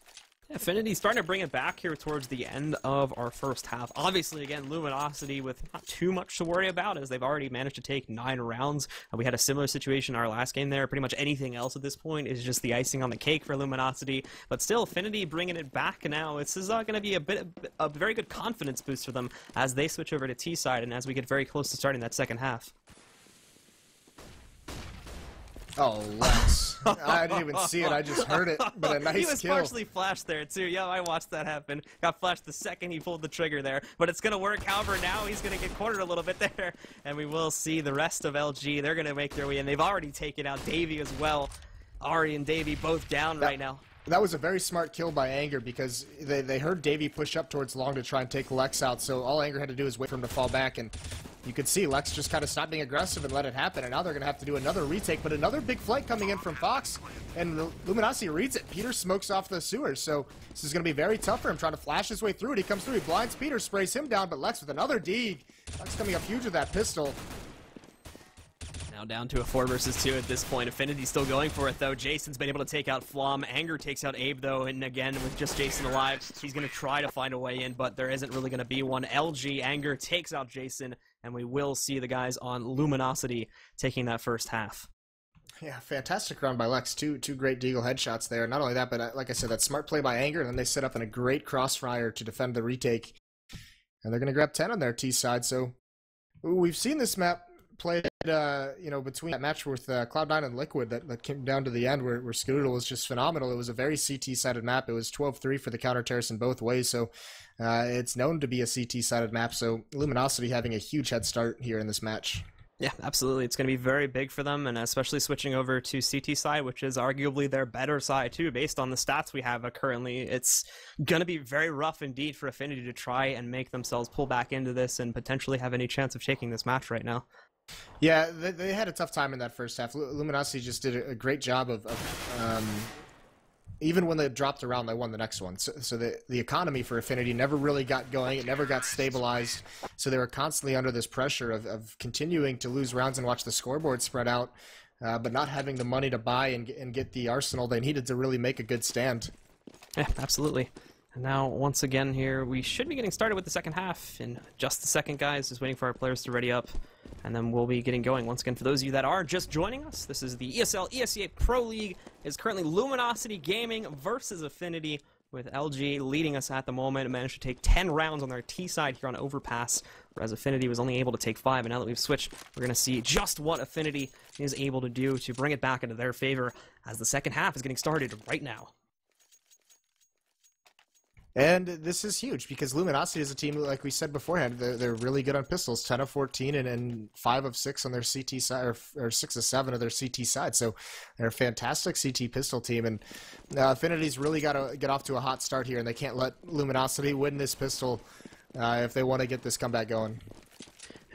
affNity starting to bring it back here towards the end of our first half. Obviously, again, Luminosity with not too much to worry about, as they've already managed to take 9 rounds. We had a similar situation in our last game there. Pretty much anything else at this point is just the icing on the cake for Luminosity. But still, affNity bringing it back now. This is going to be a very good confidence boost for them as they switch over to T-side and as we get very close to starting that second half. Oh, Lex. I didn't even see it, I just heard it, but a nice kill. He was partially flashed there, too. Yeah, I watched that happen. Got flashed the second he pulled the trigger there, but it's going to work. However, now he's going to get cornered a little bit there, and we will see the rest of LG. They're going to make their way in. They've already taken out Davey as well. Arya and Davey both down right now. That was a very smart kill by Anger, because they heard Davey push up towards long to try and take Lex out, so all Anger had to do is wait for him to fall back, and you could see Lex just kind of stopped being aggressive and let it happen, and now they're going to have to do another retake, but another big flight coming in from Fox, and Luminosity reads it. Peter smokes off the sewers, so this is going to be very tough for him, trying to flash his way through it. He comes through, he blinds Peter, sprays him down, but Lex with another deeg. Lex coming up huge with that pistol. Now down to a 4 versus 2 at this point. affNity still going for it, though. Jason's been able to take out Flam. Anger takes out Abe, though, and again, with just Jason alive, he's going to try to find a way in, but there isn't really going to be one. LG, Anger takes out Jason, and we will see the guys on Luminosity taking that first half. Yeah, fantastic round by Lex. Two great deagle headshots there. Not only that, but like I said, that smart play by Anger, and then they set up in a great crossfire to defend the retake. And they're going to grab 10 on their T side, so we've seen this map played, you know, between that match with Cloud9 and Liquid that came down to the end where Skadoodle was just phenomenal. It was a very CT-sided map. It was 12-3 for the counter terrace in both ways, so it's known to be a CT-sided map, so Luminosity having a huge head start here in this match. Yeah, absolutely. It's going to be very big for them, and especially switching over to CT side, which is arguably their better side, too, based on the stats we have currently. It's going to be very rough indeed for affNity to try and make themselves pull back into this and potentially have any chance of taking this match right now. Yeah, they had a tough time in that first half. Luminosity just did a great job of even when they dropped around, they won the next one. So the economy for affNity never really got going. It never got stabilized. So they were constantly under this pressure of continuing to lose rounds and watch the scoreboard spread out, but not having the money to buy and get the arsenal they needed to really make a good stand. Yeah, absolutely. Now, once again here, we should be getting started with the second half in just a second, guys. Just waiting for our players to ready up, and then we'll be getting going. Once again, for those of you that are just joining us, this is the ESL ESEA Pro League. Is currently Luminosity Gaming versus affNity, with LG leading us at the moment. Managed to take 10 rounds on their T side here on Overpass, whereas affNity was only able to take 5, and now that we've switched, we're going to see just what affNity is able to do to bring it back into their favor, as the second half is getting started right now. And this is huge, because Luminosity is a team, like we said beforehand, they're really good on pistols, 10 of 14 and 5 of 6 on their CT side, or 6 of 7 on their CT side. So they're a fantastic CT pistol team, and affNity's really got to get off to a hot start here, and they can't let Luminosity win this pistol if they want to get this comeback going.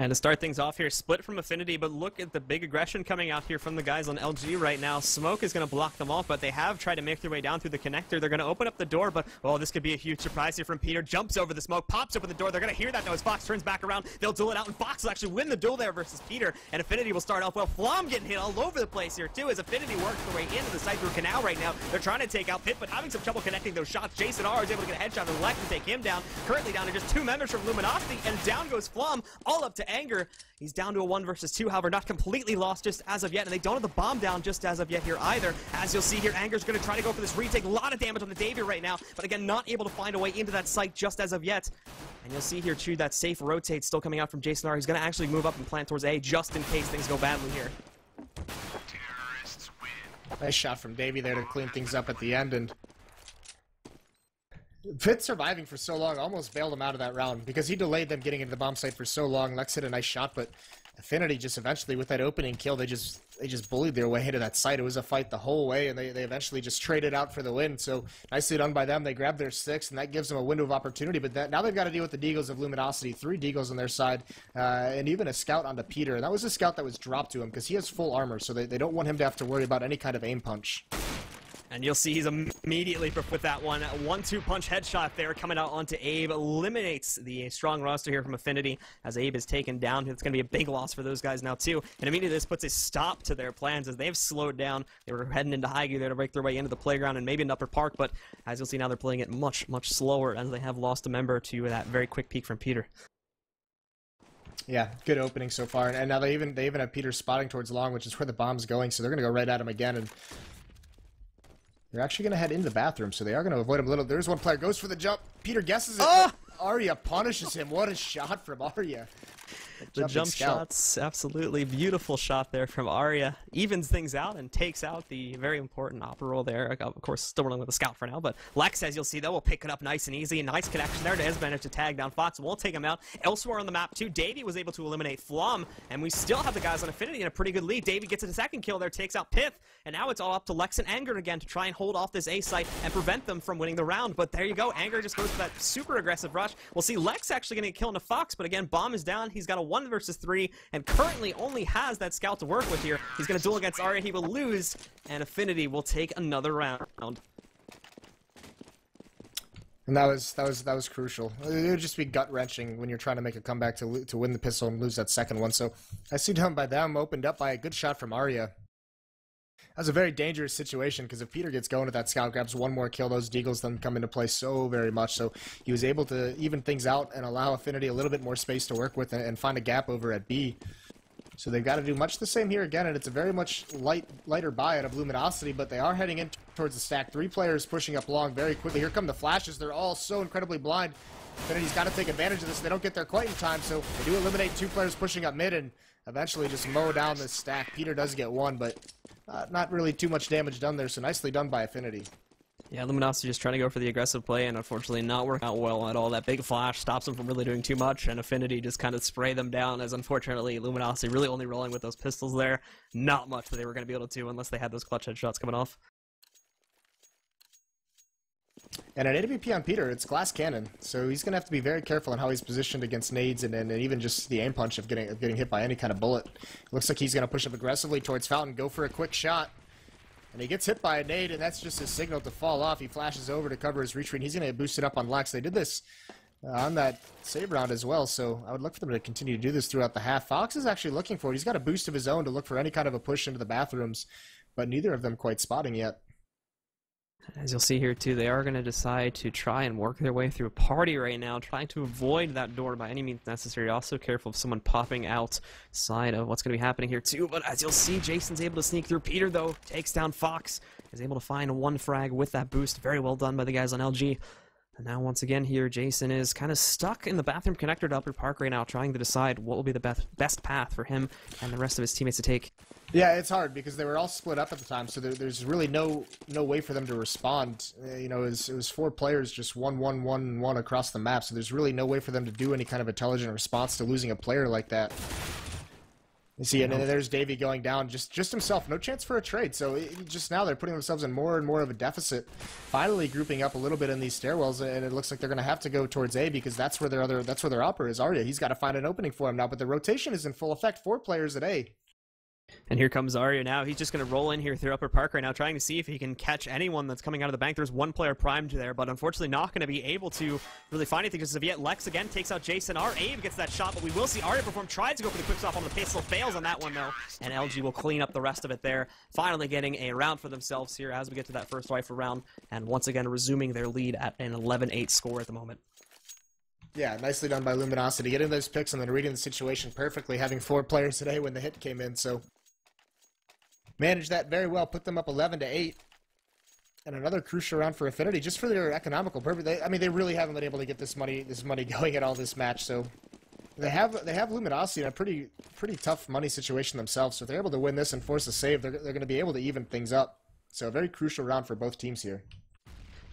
And to start things off here, split from affNity, but look at the big aggression coming out here from the guys on LG right now. Smoke is going to block them off, but they have tried to make their way down through the connector. They're going to open up the door, but, oh, this could be a huge surprise here from Peter. Jumps over the smoke, pops open the door. They're going to hear that, though, as Fox turns back around. They'll duel it out, and Fox will actually win the duel there versus Peter, and affNity will start off well. Flam getting hit all over the place here, too, as affNity works their way into the side through Canal right now. They're trying to take out Pitt, but having some trouble connecting those shots. Jason R is able to get a headshot and Lex to take him down. Currently down to just 2 members from Luminosity, and down goes Flam, all up to Anger. He's down to a 1 versus 2, however, not completely lost just as of yet, and they don't have the bomb down just as of yet here either. As you'll see here, Anger's going to try to go for this retake. A lot of damage on the Davey right now, but again, not able to find a way into that site just as of yet. And you'll see here, too, that safe rotate still coming out from Jason R. He's going to actually move up and plant towards A just in case things go badly here. Nice shot from Davey there to clean things up at the end, and Pitt surviving for so long almost bailed him out of that round, because he delayed them getting into the bomb site for so long. Lex hit a nice shot, but affNity just eventually, with that opening kill, they just bullied their way into that site. It was a fight the whole way, and they eventually just traded out for the win. So nicely done by them. They grabbed their 6, and that gives them a window of opportunity. But now they've got to deal with the Deagles of Luminosity. 3 Deagles on their side, and even a scout onto Peter. And that was a scout that was dropped to him because he has full armor, so they don't want him to have to worry about any kind of aim punch. And you'll see he's immediately prepped with that one. 1-2 punch headshot there coming out onto Abe. Eliminates the strong roster here from affNity as Abe is taken down. It's going to be a big loss for those guys now, too. And immediately this puts a stop to their plans as they've slowed down. They were heading into Hygge there to break their way into the playground and maybe an upper park. But as you'll see now, they're playing it much, much slower as they have lost a member to that very quick peek from Peter. Yeah, good opening so far. And now they even have Peter spotting towards long, which is where the bomb's going. So they're going to go right at him again. And they're actually going to head into the bathroom, so they are going to avoid him a little. There's one player, goes for the jump. Peter guesses it. Oh! Arya punishes him. What a shot from Arya. The jump shots, absolutely beautiful shot there from Arya. Evens things out and takes out the very important opera roll there. Of course, still running with a scout for now, but Lex, as you'll see, though, will pick it up nice and easy. Nice connection there to his advantage to tag down Fox. We'll take him out. Elsewhere on the map, too, Davey was able to eliminate Flam, and we still have the guys on affNity in a pretty good lead. Davey gets a second kill there, takes out Pitt, and now it's all up to Lex and Anger again to try and hold off this A site and prevent them from winning the round. But there you go. Anger just goes for that super aggressive rush. We'll see Lex actually going to get killed into Fox, but again, bomb is down. He's got a 1 versus 3 and currently only has that scout to work with here. He's going to duel against Arya. He will lose, and affNity will take another round. And that was crucial. It would just be gut-wrenching when you're trying to make a comeback to win the pistol and lose that second one. So I see down by them, opened up by a good shot from Arya. That was a very dangerous situation because if Peter gets going at that scout, grabs one more kill, those Deagles then come into play so very much. So he was able to even things out and allow affNity a little bit more space to work with and find a gap over at B. So they've got to do much the same here again, and it's a very much lighter buyout of Luminosity, but they are heading in towards the stack. 3 players pushing up long very quickly. Here come the flashes. They're all so incredibly blind. affNity's got to take advantage of this. They don't get there quite in time, so they do eliminate 2 players pushing up mid and eventually just mow down this stack. Peter does get one, but not really too much damage done there, so nicely done by affNity. Yeah, Luminosity just trying to go for the aggressive play and unfortunately not working out well at all. That big flash stops them from really doing too much, and affNity just kind of spray them down as unfortunately Luminosity really only rolling with those pistols there. Not much that they were going to be able to do unless they had those clutch headshots coming off. And at AWP on Peter, it's glass cannon, so he's going to have to be very careful on how he's positioned against nades and even just the aim punch of getting hit by any kind of bullet. It looks like he's going to push up aggressively towards Fountain, go for a quick shot, and he gets hit by a nade, and that's just his signal to fall off. He flashes over to cover his retreat, and he's going to boost it up on Lex. They did this on that save round as well, so I would look for them to continue to do this throughout the half. Fox is actually looking for it. He's got a boost of his own to look for any kind of a push into the bathrooms, but neither of them quite spotting yet. As you'll see here, too, they are going to decide to try and work their way through a party right now, trying to avoid that door by any means necessary. Also careful of someone popping outside of what's going to be happening here, too. But as you'll see, Jason's able to sneak through. Peter, though, takes down Fox, is able to find one frag with that boost. Very well done by the guys on LG. And now, once again here, Jason is kind of stuck in the bathroom connector to Upper Park right now, trying to decide what will be the best path for him and the rest of his teammates to take. Yeah, it's hard because they were all split up at the time, so there's really no way for them to respond. You know, it was 4 players, just 1, 1, 1, 1 across the map, so there's really no way for them to do any kind of intelligent response to losing a player like that. You see, and there's Davey going down, just himself, no chance for a trade. So just now they're putting themselves in more and more of a deficit. Finally grouping up a little bit in these stairwells, and it looks like they're going to have to go towards A because that's where their upper is. Arya, he's got to find an opening for him now, but the rotation is in full effect. 4 players at A. And here comes Arya now. He's just going to roll in here through Upper Park right now, trying to see if he can catch anyone that's coming out of the bank. There's one player primed there, but unfortunately not going to be able to really find anything just as of yet. Lex again takes out Jason R. Abe gets that shot, but we will see Arya perform. Tries to go for the quick stop on the pistol, fails on that one, though. And LG will clean up the rest of it there. Finally getting a round for themselves here as we get to that first rifle round. And once again, resuming their lead at an 11-8 score at the moment. Yeah, nicely done by Luminosity. Getting those picks and then reading the situation perfectly, having 4 players today when the hit came in, so managed that very well, put them up 11-8. And another crucial round for affNity, just for their economical purpose. They really haven't been able to get this money going at all this match, so they have Luminosity in a pretty tough money situation themselves. So if they're able to win this and force a save, they're going to be able to even things up. So a very crucial round for both teams here.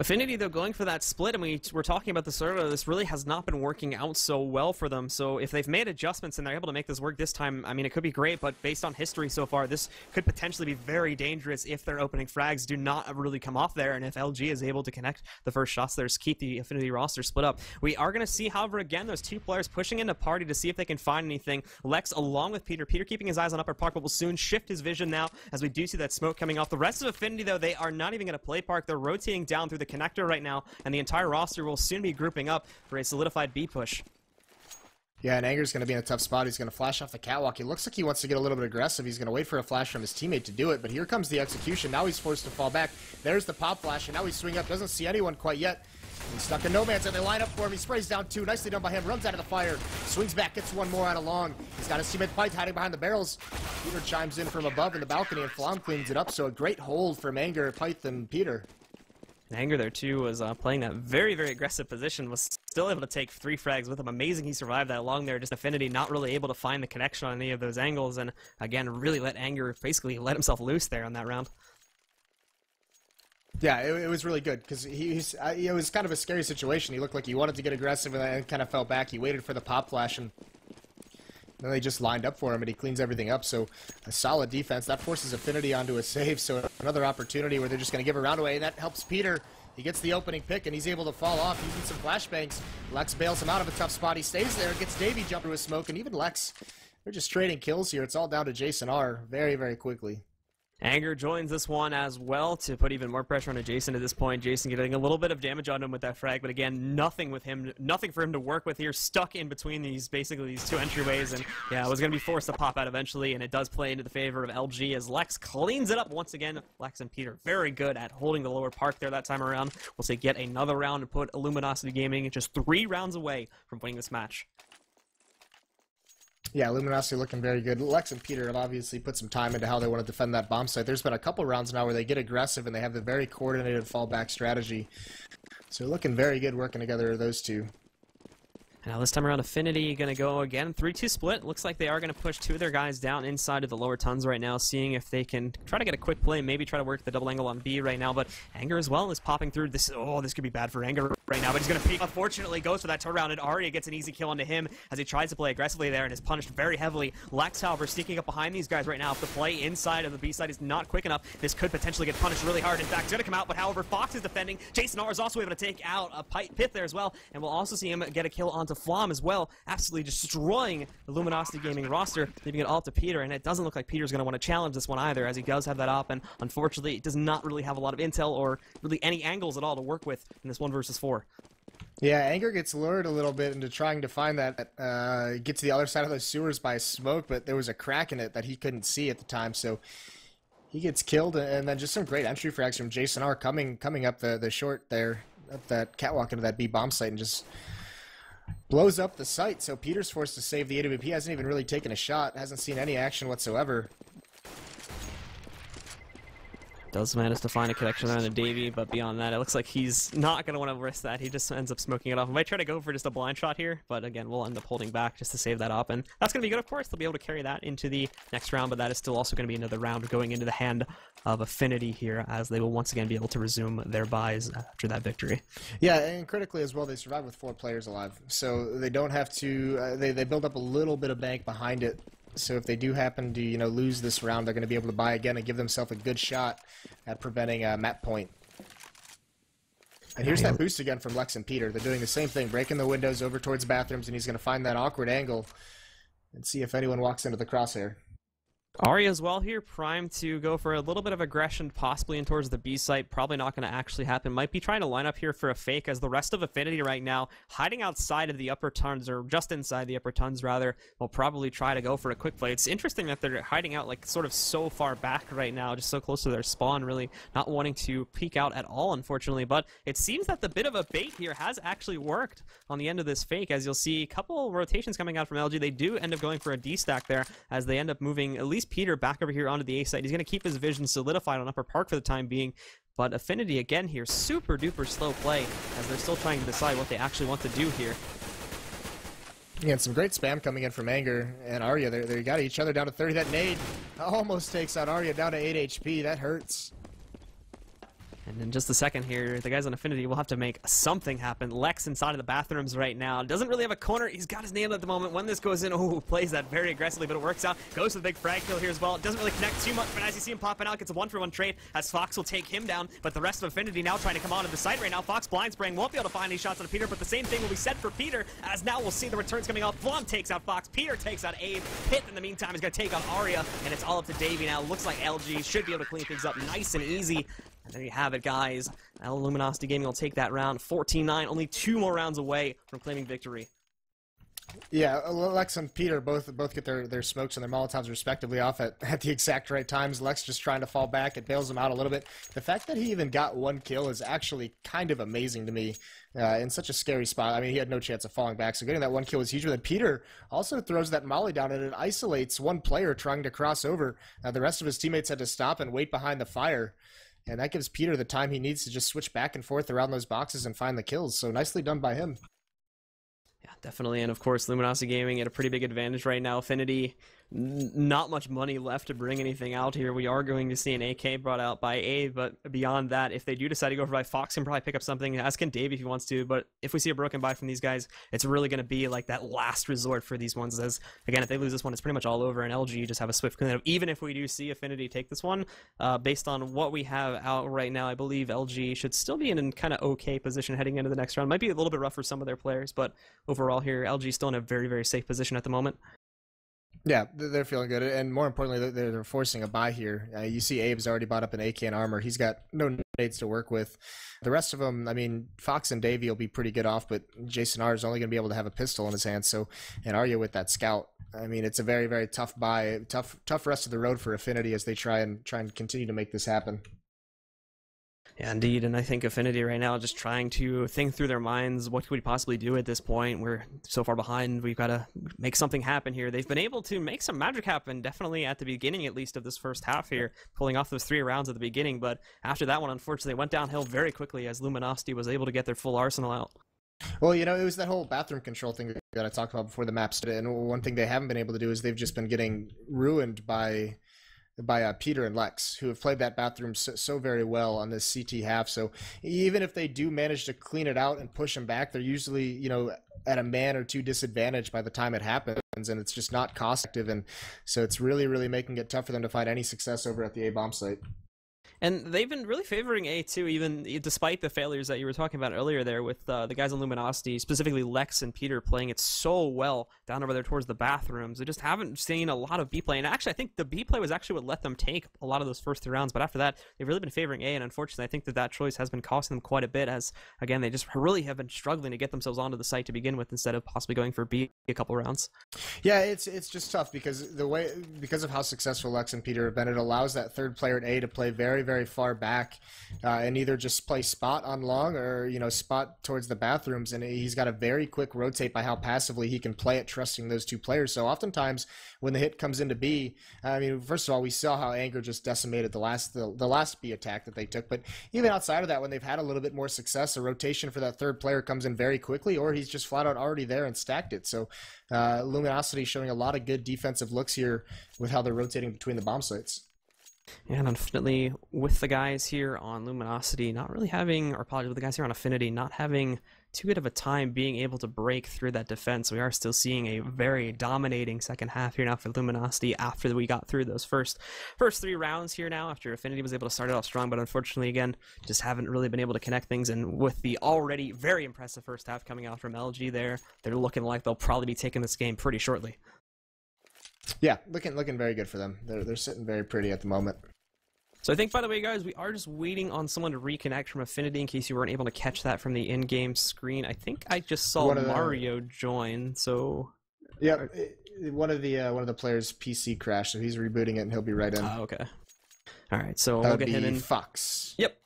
affNity, though, going for that split, and we were talking about the server, this really has not been working out so well for them, so if they've made adjustments and they're able to make this work this time, I mean, it could be great, but based on history so far, this could potentially be very dangerous if their opening frags do not really come off there, and if LG is able to connect the first shots there to keep the affNity roster split up. We are going to see, however, again, those two players pushing into party to see if they can find anything. Lex along with Peter. Peter keeping his eyes on upper park, but will soon shift his vision now as we do see that smoke coming off. The rest of affNity, though, they are not even going to play park. They're rotating down through the connector right now, and the entire roster will soon be grouping up for a solidified B push. Yeah, and Anger's going to be in a tough spot. He's going to flash off the catwalk. He looks like he wants to get a little bit aggressive. He's going to wait for a flash from his teammate to do it, but here comes the execution. Now he's forced to fall back. There's the pop flash, and now he's swinging up. Doesn't see anyone quite yet. He's stuck in no man's land. They line up for him. He sprays down two. Nicely done by him. Runs out of the fire. Swings back. Gets one more out of long. He's got his teammate Pitt hiding behind the barrels. Peter chimes in from above in the balcony, and Flam cleans it up. So a great hold from Anger, Pitt, and Peter. Anger there too was playing that very, very aggressive position, was still able to take three frags with him. Amazing he survived that long there. Just affNity not really able to find the connection on any of those angles, and again really let Anger basically let himself loose there on that round. Yeah, it was really good because it was kind of a scary situation. He looked like he wanted to get aggressive and then kind of fell back. He waited for the pop flash, and then they just lined up for him, and he cleans everything up. So a solid defense. That forces affNity onto a save. So another opportunity where they're just going to give a round away, and that helps Peter. He gets the opening pick, and he's able to fall off using some flashbangs. Lex bails him out of a tough spot. He stays there, gets Davey jumped with smoke, and even Lex. They're just trading kills here. It's all down to Jason R very, very quickly. Anger joins this one as well to put even more pressure on Jason at this point. Jason getting a little bit of damage on him with that frag, but again, nothing with him, nothing for him to work with here. Stuck in between these two entryways, and yeah, it was going to be forced to pop out eventually, and it does play into the favor of LG as Lex cleans it up once again. Lex and Peter very good at holding the lower park there that time around. We'll see yet another round to put Luminosity Gaming just 3 rounds away from winning this match. Yeah, Luminosity looking very good. Lex and Peter have obviously put some time into how they want to defend that bomb site. There's been a couple rounds now where they get aggressive and they have the very coordinated fallback strategy. So looking very good working together, those two. Now this time around, affNity going to go again. 3-2 split. Looks like they are going to push two of their guys down inside of the lower tons right now, seeing if they can try to get a quick play, maybe try to work the double angle on B right now, but Anger as well is popping through. This could be bad for Anger right now, but he's going to peek. Unfortunately, goes for that turnaround, and Arya gets an easy kill onto him as he tries to play aggressively there and is punished very heavily. Lex, however, sneaking up behind these guys right now. If the play inside of the B side is not quick enough, this could potentially get punished really hard. In fact, it's going to come out, but however, Fox is defending. Jason R is also able to take out a Pitt there as well, and we'll also see him get a kill onto Flam as well, absolutely destroying the Luminosity Gaming roster, leaving it all to Peter, and it doesn't look like Peter's going to want to challenge this one either, as he does have that op, and unfortunately, it does not really have a lot of intel or really any angles at all to work with in this 1v4. Yeah, Anger gets lured a little bit into trying to find that, get to the other side of those sewers by smoke, but there was a crack in it that he couldn't see at the time, so he gets killed, and then just some great entry frags from Jason R coming up the short there, up that catwalk into that B bomb site, and just blows up the site, so Peter's forced to save the AWP. Hasn't even really taken a shot. Hasn't seen any action whatsoever. Does manage to find a connection on Davey, but beyond that, it looks like he's not going to want to risk that. He just ends up smoking it off. I might try to go for just a blind shot here, but again, we'll end up holding back just to save that up, and that's going to be good, of course. They'll be able to carry that into the next round, but that is still also going to be another round going into the hand of affNity here, as they will once again be able to resume their buys after that victory. Yeah, and critically as well, they survive with 4 players alive, so they don't have to, they build up a little bit of bank behind it. So if they do happen to, you know, lose this round, they're going to be able to buy again and give themselves a good shot at preventing a map point. And here's that boost again from Lex and Peter. They're doing the same thing, breaking the windows over towards bathrooms, and he's going to find that awkward angle and see if anyone walks into the crosshair. Arya as well here, primed to go for a little bit of aggression, possibly in towards the B site. Probably not going to actually happen. Might be trying to line up here for a fake, as the rest of affNity right now, hiding outside of the upper tons, or just inside the upper tons rather, will probably try to go for a quick play. It's interesting that they're hiding out like sort of so far back right now, just so close to their spawn, really not wanting to peek out at all, unfortunately. But it seems that the bit of a bait here has actually worked on the end of this fake, as you'll see a couple rotations coming out from LG. They do end up going for a D stack there, as they end up moving at least Peter back over here onto the A site. He's going to keep his vision solidified on upper park for the time being, but affNity again here, super duper slow play, as they're still trying to decide what they actually want to do here. Yeah, and some great spam coming in from Anger and Arya. They got each other down to 30. That nade almost takes out Arya down to 8 HP. That hurts. And in just a second here, the guys on affNity will have to make something happen. Lex inside of the bathrooms right now. Doesn't really have a corner. He's got his nail at the moment. When this goes in, oh, plays that very aggressively, but it works out. Goes to the big frag kill here as well. It doesn't really connect too much, but as you see him popping out, gets a 1-for-1 trade as Fox will take him down. But the rest of affNity now trying to come onto the side right now. Fox blind spraying, won't be able to find any shots out of Peter, but the same thing will be said for Peter, as now we'll see the returns coming out. Flam takes out Fox. Peter takes out Abe. Pitt, in the meantime, is going to take out Arya, and it's all up to Davey now. Looks like LG should be able to clean things up nice and easy. And there you have it, guys. Luminosity Gaming will take that round. 14-9, only 2 more rounds away from claiming victory. Yeah, Lex and Peter both get their smokes and their Molotovs respectively off at the exact right times. Lex just trying to fall back. It bails him out a little bit. The fact that he even got 1 kill is actually kind of amazing to me in such a scary spot. I mean, he had no chance of falling back, so getting that 1 kill was huge. But then Peter also throws that molly down, and it isolates 1 player trying to cross over. The rest of his teammates had to stop and wait behind the fire. And that gives Peter the time he needs to just switch back and forth around those boxes and find the kills. So nicely done by him. Yeah, definitely. And of course, Luminosity Gaming at a pretty big advantage right now. affNity, not much money left to bring anything out here. We are going to see an AK brought out by A, but beyond that, if they do decide to go for by Fox, can probably pick up something, as can Davey if he wants to. But if we see a broken buy from these guys, it's really going to be like that last resort for these ones. As again, if they lose this one, it's pretty much all over, and LG just have a swift cleanup. Even if we do see affNity take this one, based on what we have out right now, I believe LG should still be in a kind of okay position heading into the next round. Might be a little bit rough for some of their players, but overall here, LG still in a very, very safe position at the moment. Yeah, they're feeling good, and more importantly, they're forcing a buy here. You see Abe's already bought up an AK and armor. He's got no nades to work with. The rest of them, I mean, Fox and Davey will be pretty good off, but Jason R is only going to be able to have a pistol in his hand, so, and Arya with that scout. I mean, it's a very, very tough buy, tough rest of the road for affNity as they try and continue to make this happen. Yeah, indeed, and I think affNity right now just trying to think through their minds, what could we possibly do at this point? We're so far behind, we've got to make something happen here. They've been able to make some magic happen, definitely at the beginning, at least, of this first half here, pulling off those 3 rounds at the beginning, but after that one, unfortunately, it went downhill very quickly as Luminosity was able to get their full arsenal out. Well, you know, it was that whole bathroom control thing that I talked about before the map started, and one thing they haven't been able to do is they've just been getting ruined by Peter and Lex, who have played that bathroom so very well on this CT half. So even if they do manage to clean it out and push them back, they're usually, you know, at a man or two disadvantage by the time it happens, and it's just not cost effective. And so it's really, really making it tough for them to find any success over at the A bomb site. And they've been really favoring A2, even despite the failures that you were talking about earlier there with the guys on Luminosity, specifically Lex and Peter, playing it so well down over there towards the bathrooms. They just haven't seen a lot of B play. And actually, I think the B play was actually what let them take a lot of those first 3 rounds. But after that, they've really been favoring A. And unfortunately, I think that choice has been costing them quite a bit as, again, they just really have been struggling to get themselves onto the site to begin with instead of possibly going for B a couple rounds. Yeah, it's just tough because because of how successful Lex and Peter have been, it allows that third player at A to play very, very far back and either just play spot on long or, you know, spot towards the bathrooms, and he's got a very quick rotate by how passively he can play it, trusting those 2 players. So oftentimes when the hit comes into B, I mean, first of all, we saw how Anger just decimated the last B attack that they took, but even outside of that, when they've had a little bit more success, a rotation for that third player comes in very quickly, or he's just flat out already there and stacked it. So Luminosity showing a lot of good defensive looks here with how they're rotating between the bomb sites. And unfortunately, with the guys here on Luminosity not really having, or apologies, with the guys here on affNity not having too good of a time being able to break through that defense, we are still seeing a very dominating second half here now for Luminosity after we got through those first 3 rounds here now, after affNity was able to start it off strong, but unfortunately, again, just haven't really been able to connect things, and with the already very impressive first half coming out from LG there, they're looking like they'll probably be taking this game pretty shortly. Yeah, looking very good for them. They're sitting very pretty at the moment. So I think, by the way, guys, we are just waiting on someone to reconnect from affNity in case you weren't able to catch that from the in-game screen. I think I just saw Mario join, so... Yeah, one of the players' PC crashed, so he's rebooting it and he'll be right in. Oh, okay. All right, so we'll get him in. Fox. Yep.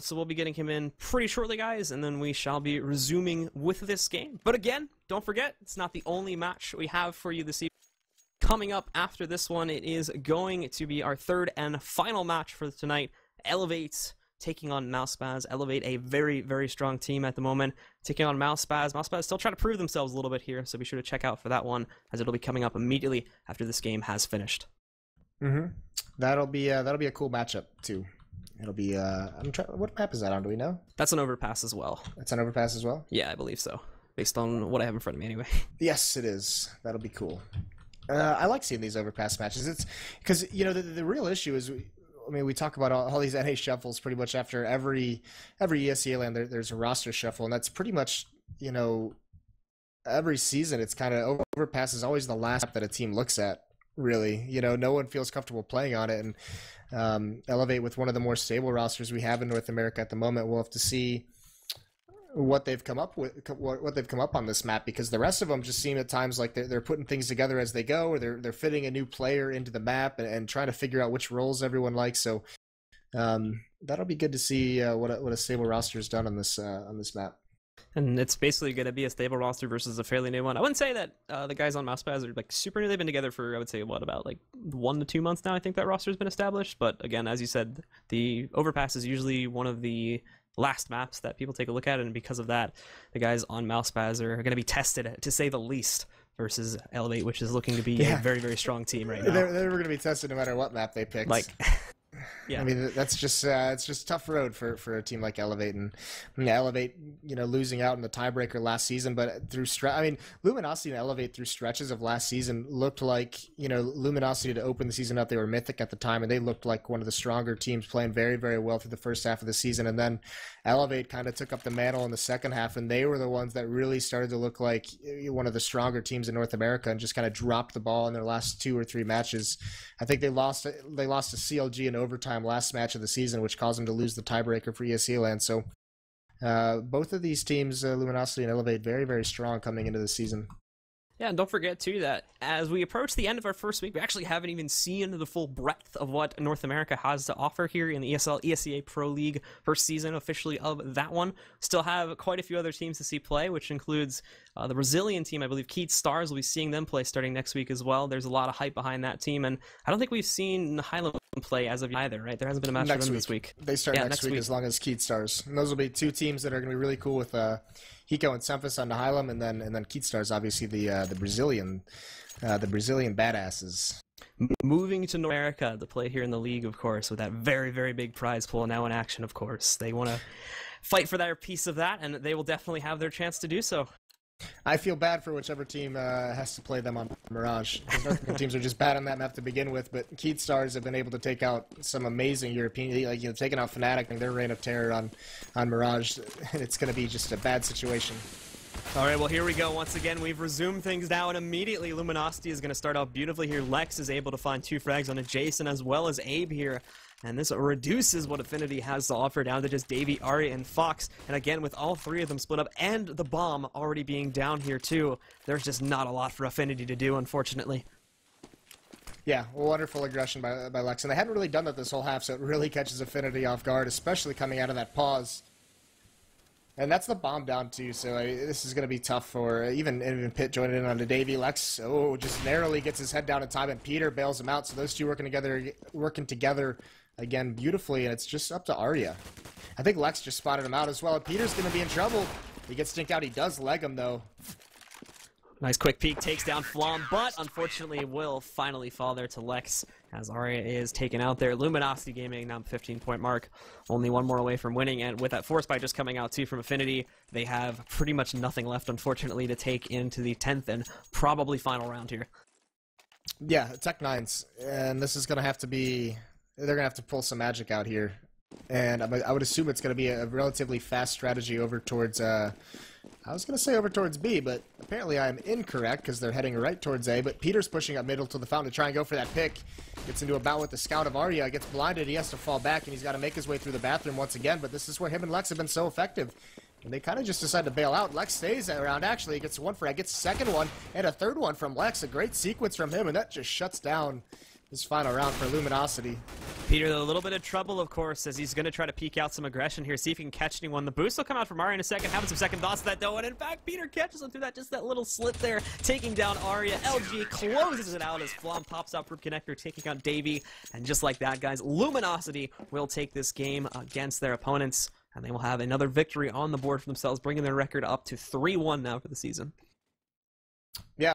So we'll be getting him in pretty shortly, guys, and then we shall be resuming with this game. But again, don't forget, it's not the only match we have for you this evening. Coming up after this one, it is going to be our third and final match for tonight. Elevate taking on MouseSpaz. Elevate, a very, very strong team at the moment, taking on MouseSpaz. MouseSpaz still trying to prove themselves a little bit here, so be sure to check out for that one, as it'll be coming up immediately after this game has finished. That'll be a cool matchup too. It'll be I'm trying. What map is that on? Do we know? That's an overpass as well. That's an overpass as well. Yeah, I believe so. Based on what I have in front of me, anyway. Yes, it is. That'll be cool. I like seeing these overpass matches. It's because you know the real issue is. I mean, we talk about all these NA shuffles pretty much after every ESEA land. There's a roster shuffle, and that's pretty much you know every season. It's kind of overpass is always the last map that a team looks at. Really, you know, no one feels comfortable playing on it. And Elevate, with one of the more stable rosters we have in North America at the moment, we'll have to see what they've come up with, what they've come up on this map, because the rest of them just seem at times like they're putting things together as they go, or they're fitting a new player into the map and trying to figure out which roles everyone likes. So that'll be good to see what a stable roster has done on this map. And it's basically going to be a stable roster versus a fairly new one. I wouldn't say that the guys on MouseSpaz are like super new. They've been together for, I would say, what, about like 1 to 2 months now, I think that roster's been established. But again, as you said, the overpass is usually one of the last maps that people take a look at. And because of that, the guys on MouseSpaz are going to be tested, to say the least, versus Elevate, which is looking to be a very, very strong team right now. They're going to be tested no matter what map they pick. Like... Yeah, I mean that's just it's just a tough road for a team like Elevate, and yeah, Elevate, you know, losing out in the tiebreaker last season, but through I mean Luminosity and Elevate through stretches of last season looked like, you know, Luminosity to open the season up, they were Mythic at the time, and they looked like one of the stronger teams, playing very, very well through the first half of the season, and then Elevate kind of took up the mantle in the second half, and they were the ones that really started to look like one of the stronger teams in North America, and just kind of dropped the ball in their last 2 or 3 matches. I think they lost to CLG in overtime last match of the season, which caused them to lose the tiebreaker for ESEA land. So both of these teams, Luminosity and Elevate, very, very strong coming into the season. Yeah, and don't forget, too, that as we approach the end of our first week, we actually haven't even seen the full breadth of what North America has to offer here in the ESL ESEA Pro League, first season officially of that one. Still have quite a few other teams to see play, which includes the Brazilian team. I believe Keith Stars will be seeing them play starting next week as well. There's a lot of hype behind that team, and I don't think we've seen Nihilum play as of yet either, right? There hasn't been a match for them this week. They start next week as long as Keith Stars. And those will be 2 teams that are going to be really cool with... Hiko and Tempest on Nihilum, and then Keith Stars, obviously the Brazilian badasses. Moving to North America to play here in the league, of course, with that very, very big prize pool now in action. Of course, they want to fight for their piece of that, and they will definitely have their chance to do so. I feel bad for whichever team has to play them on Mirage. North American teams are just bad on that map to begin with, but Keith Stars have been able to take out some amazing European, like, you know, taking out Fnatic and their reign of terror on Mirage. It's going to be just a bad situation. All right, well, here we go. Once again, we've resumed things now, and immediately Luminosity is going to start off beautifully here. Lex is able to find 2 frags on a Jason as well as Abe here. And this reduces what affNity has to offer down to just Davey, Arya, and Fox. And again, with all 3 of them split up and the bomb already being down here too, there's just not a lot for affNity to do, unfortunately. Yeah, wonderful aggression by Lex. And they hadn't really done that this whole half, so it really catches affNity off guard, especially coming out of that pause. And that's the bomb down too, so this is going to be tough for even Pitt joining in on the Davey. Lex, oh, just narrowly gets his head down in time, and Peter bails him out. So those two working together again beautifully, and it's just up to Arya. I think Lex just spotted him out as well, and Peter's going to be in trouble. He gets stinked out. He does leg him, though. Nice quick peek, takes down Flam, but unfortunately will finally fall there to Lex as Arya is taken out there. Luminosity Gaming now 15-point mark, only 1 more away from winning, and with that force buy just coming out too from affNity, they have pretty much nothing left, unfortunately, to take into the 10th and probably final round here. Yeah, Tech9s, and this is going to have to be... They're going to have to pull some magic out here, and I would assume it's going to be a relatively fast strategy over towards... I was going to say over towards B, but apparently I'm incorrect because they're heading right towards A, but Peter's pushing up middle to the fountain to try and go for that pick. Gets into a bout with the scout of Arya, gets blinded, he has to fall back, and he's got to make his way through the bathroom once again, but this is where him and Lex have been so effective. And they kind of just decide to bail out. Lex stays around, actually. He gets 1 frag, gets a 2nd one, and a 3rd one from Lex. A great sequence from him, and that just shuts down this final round for Luminosity. Peter, a little bit of trouble, of course, as he's going to try to peek out some aggression here, see if he can catch anyone. The boost will come out from Arya in a second, having some second thoughts to that, though, and in fact, Peter catches him through that, just that little slit there, taking down Arya. LG closes it out as Flam pops out from connector, taking out Davey, and just like that, guys, Luminosity will take this game against their opponents, and they will have another victory on the board for themselves, bringing their record up to 3-1 now for the season. Yeah,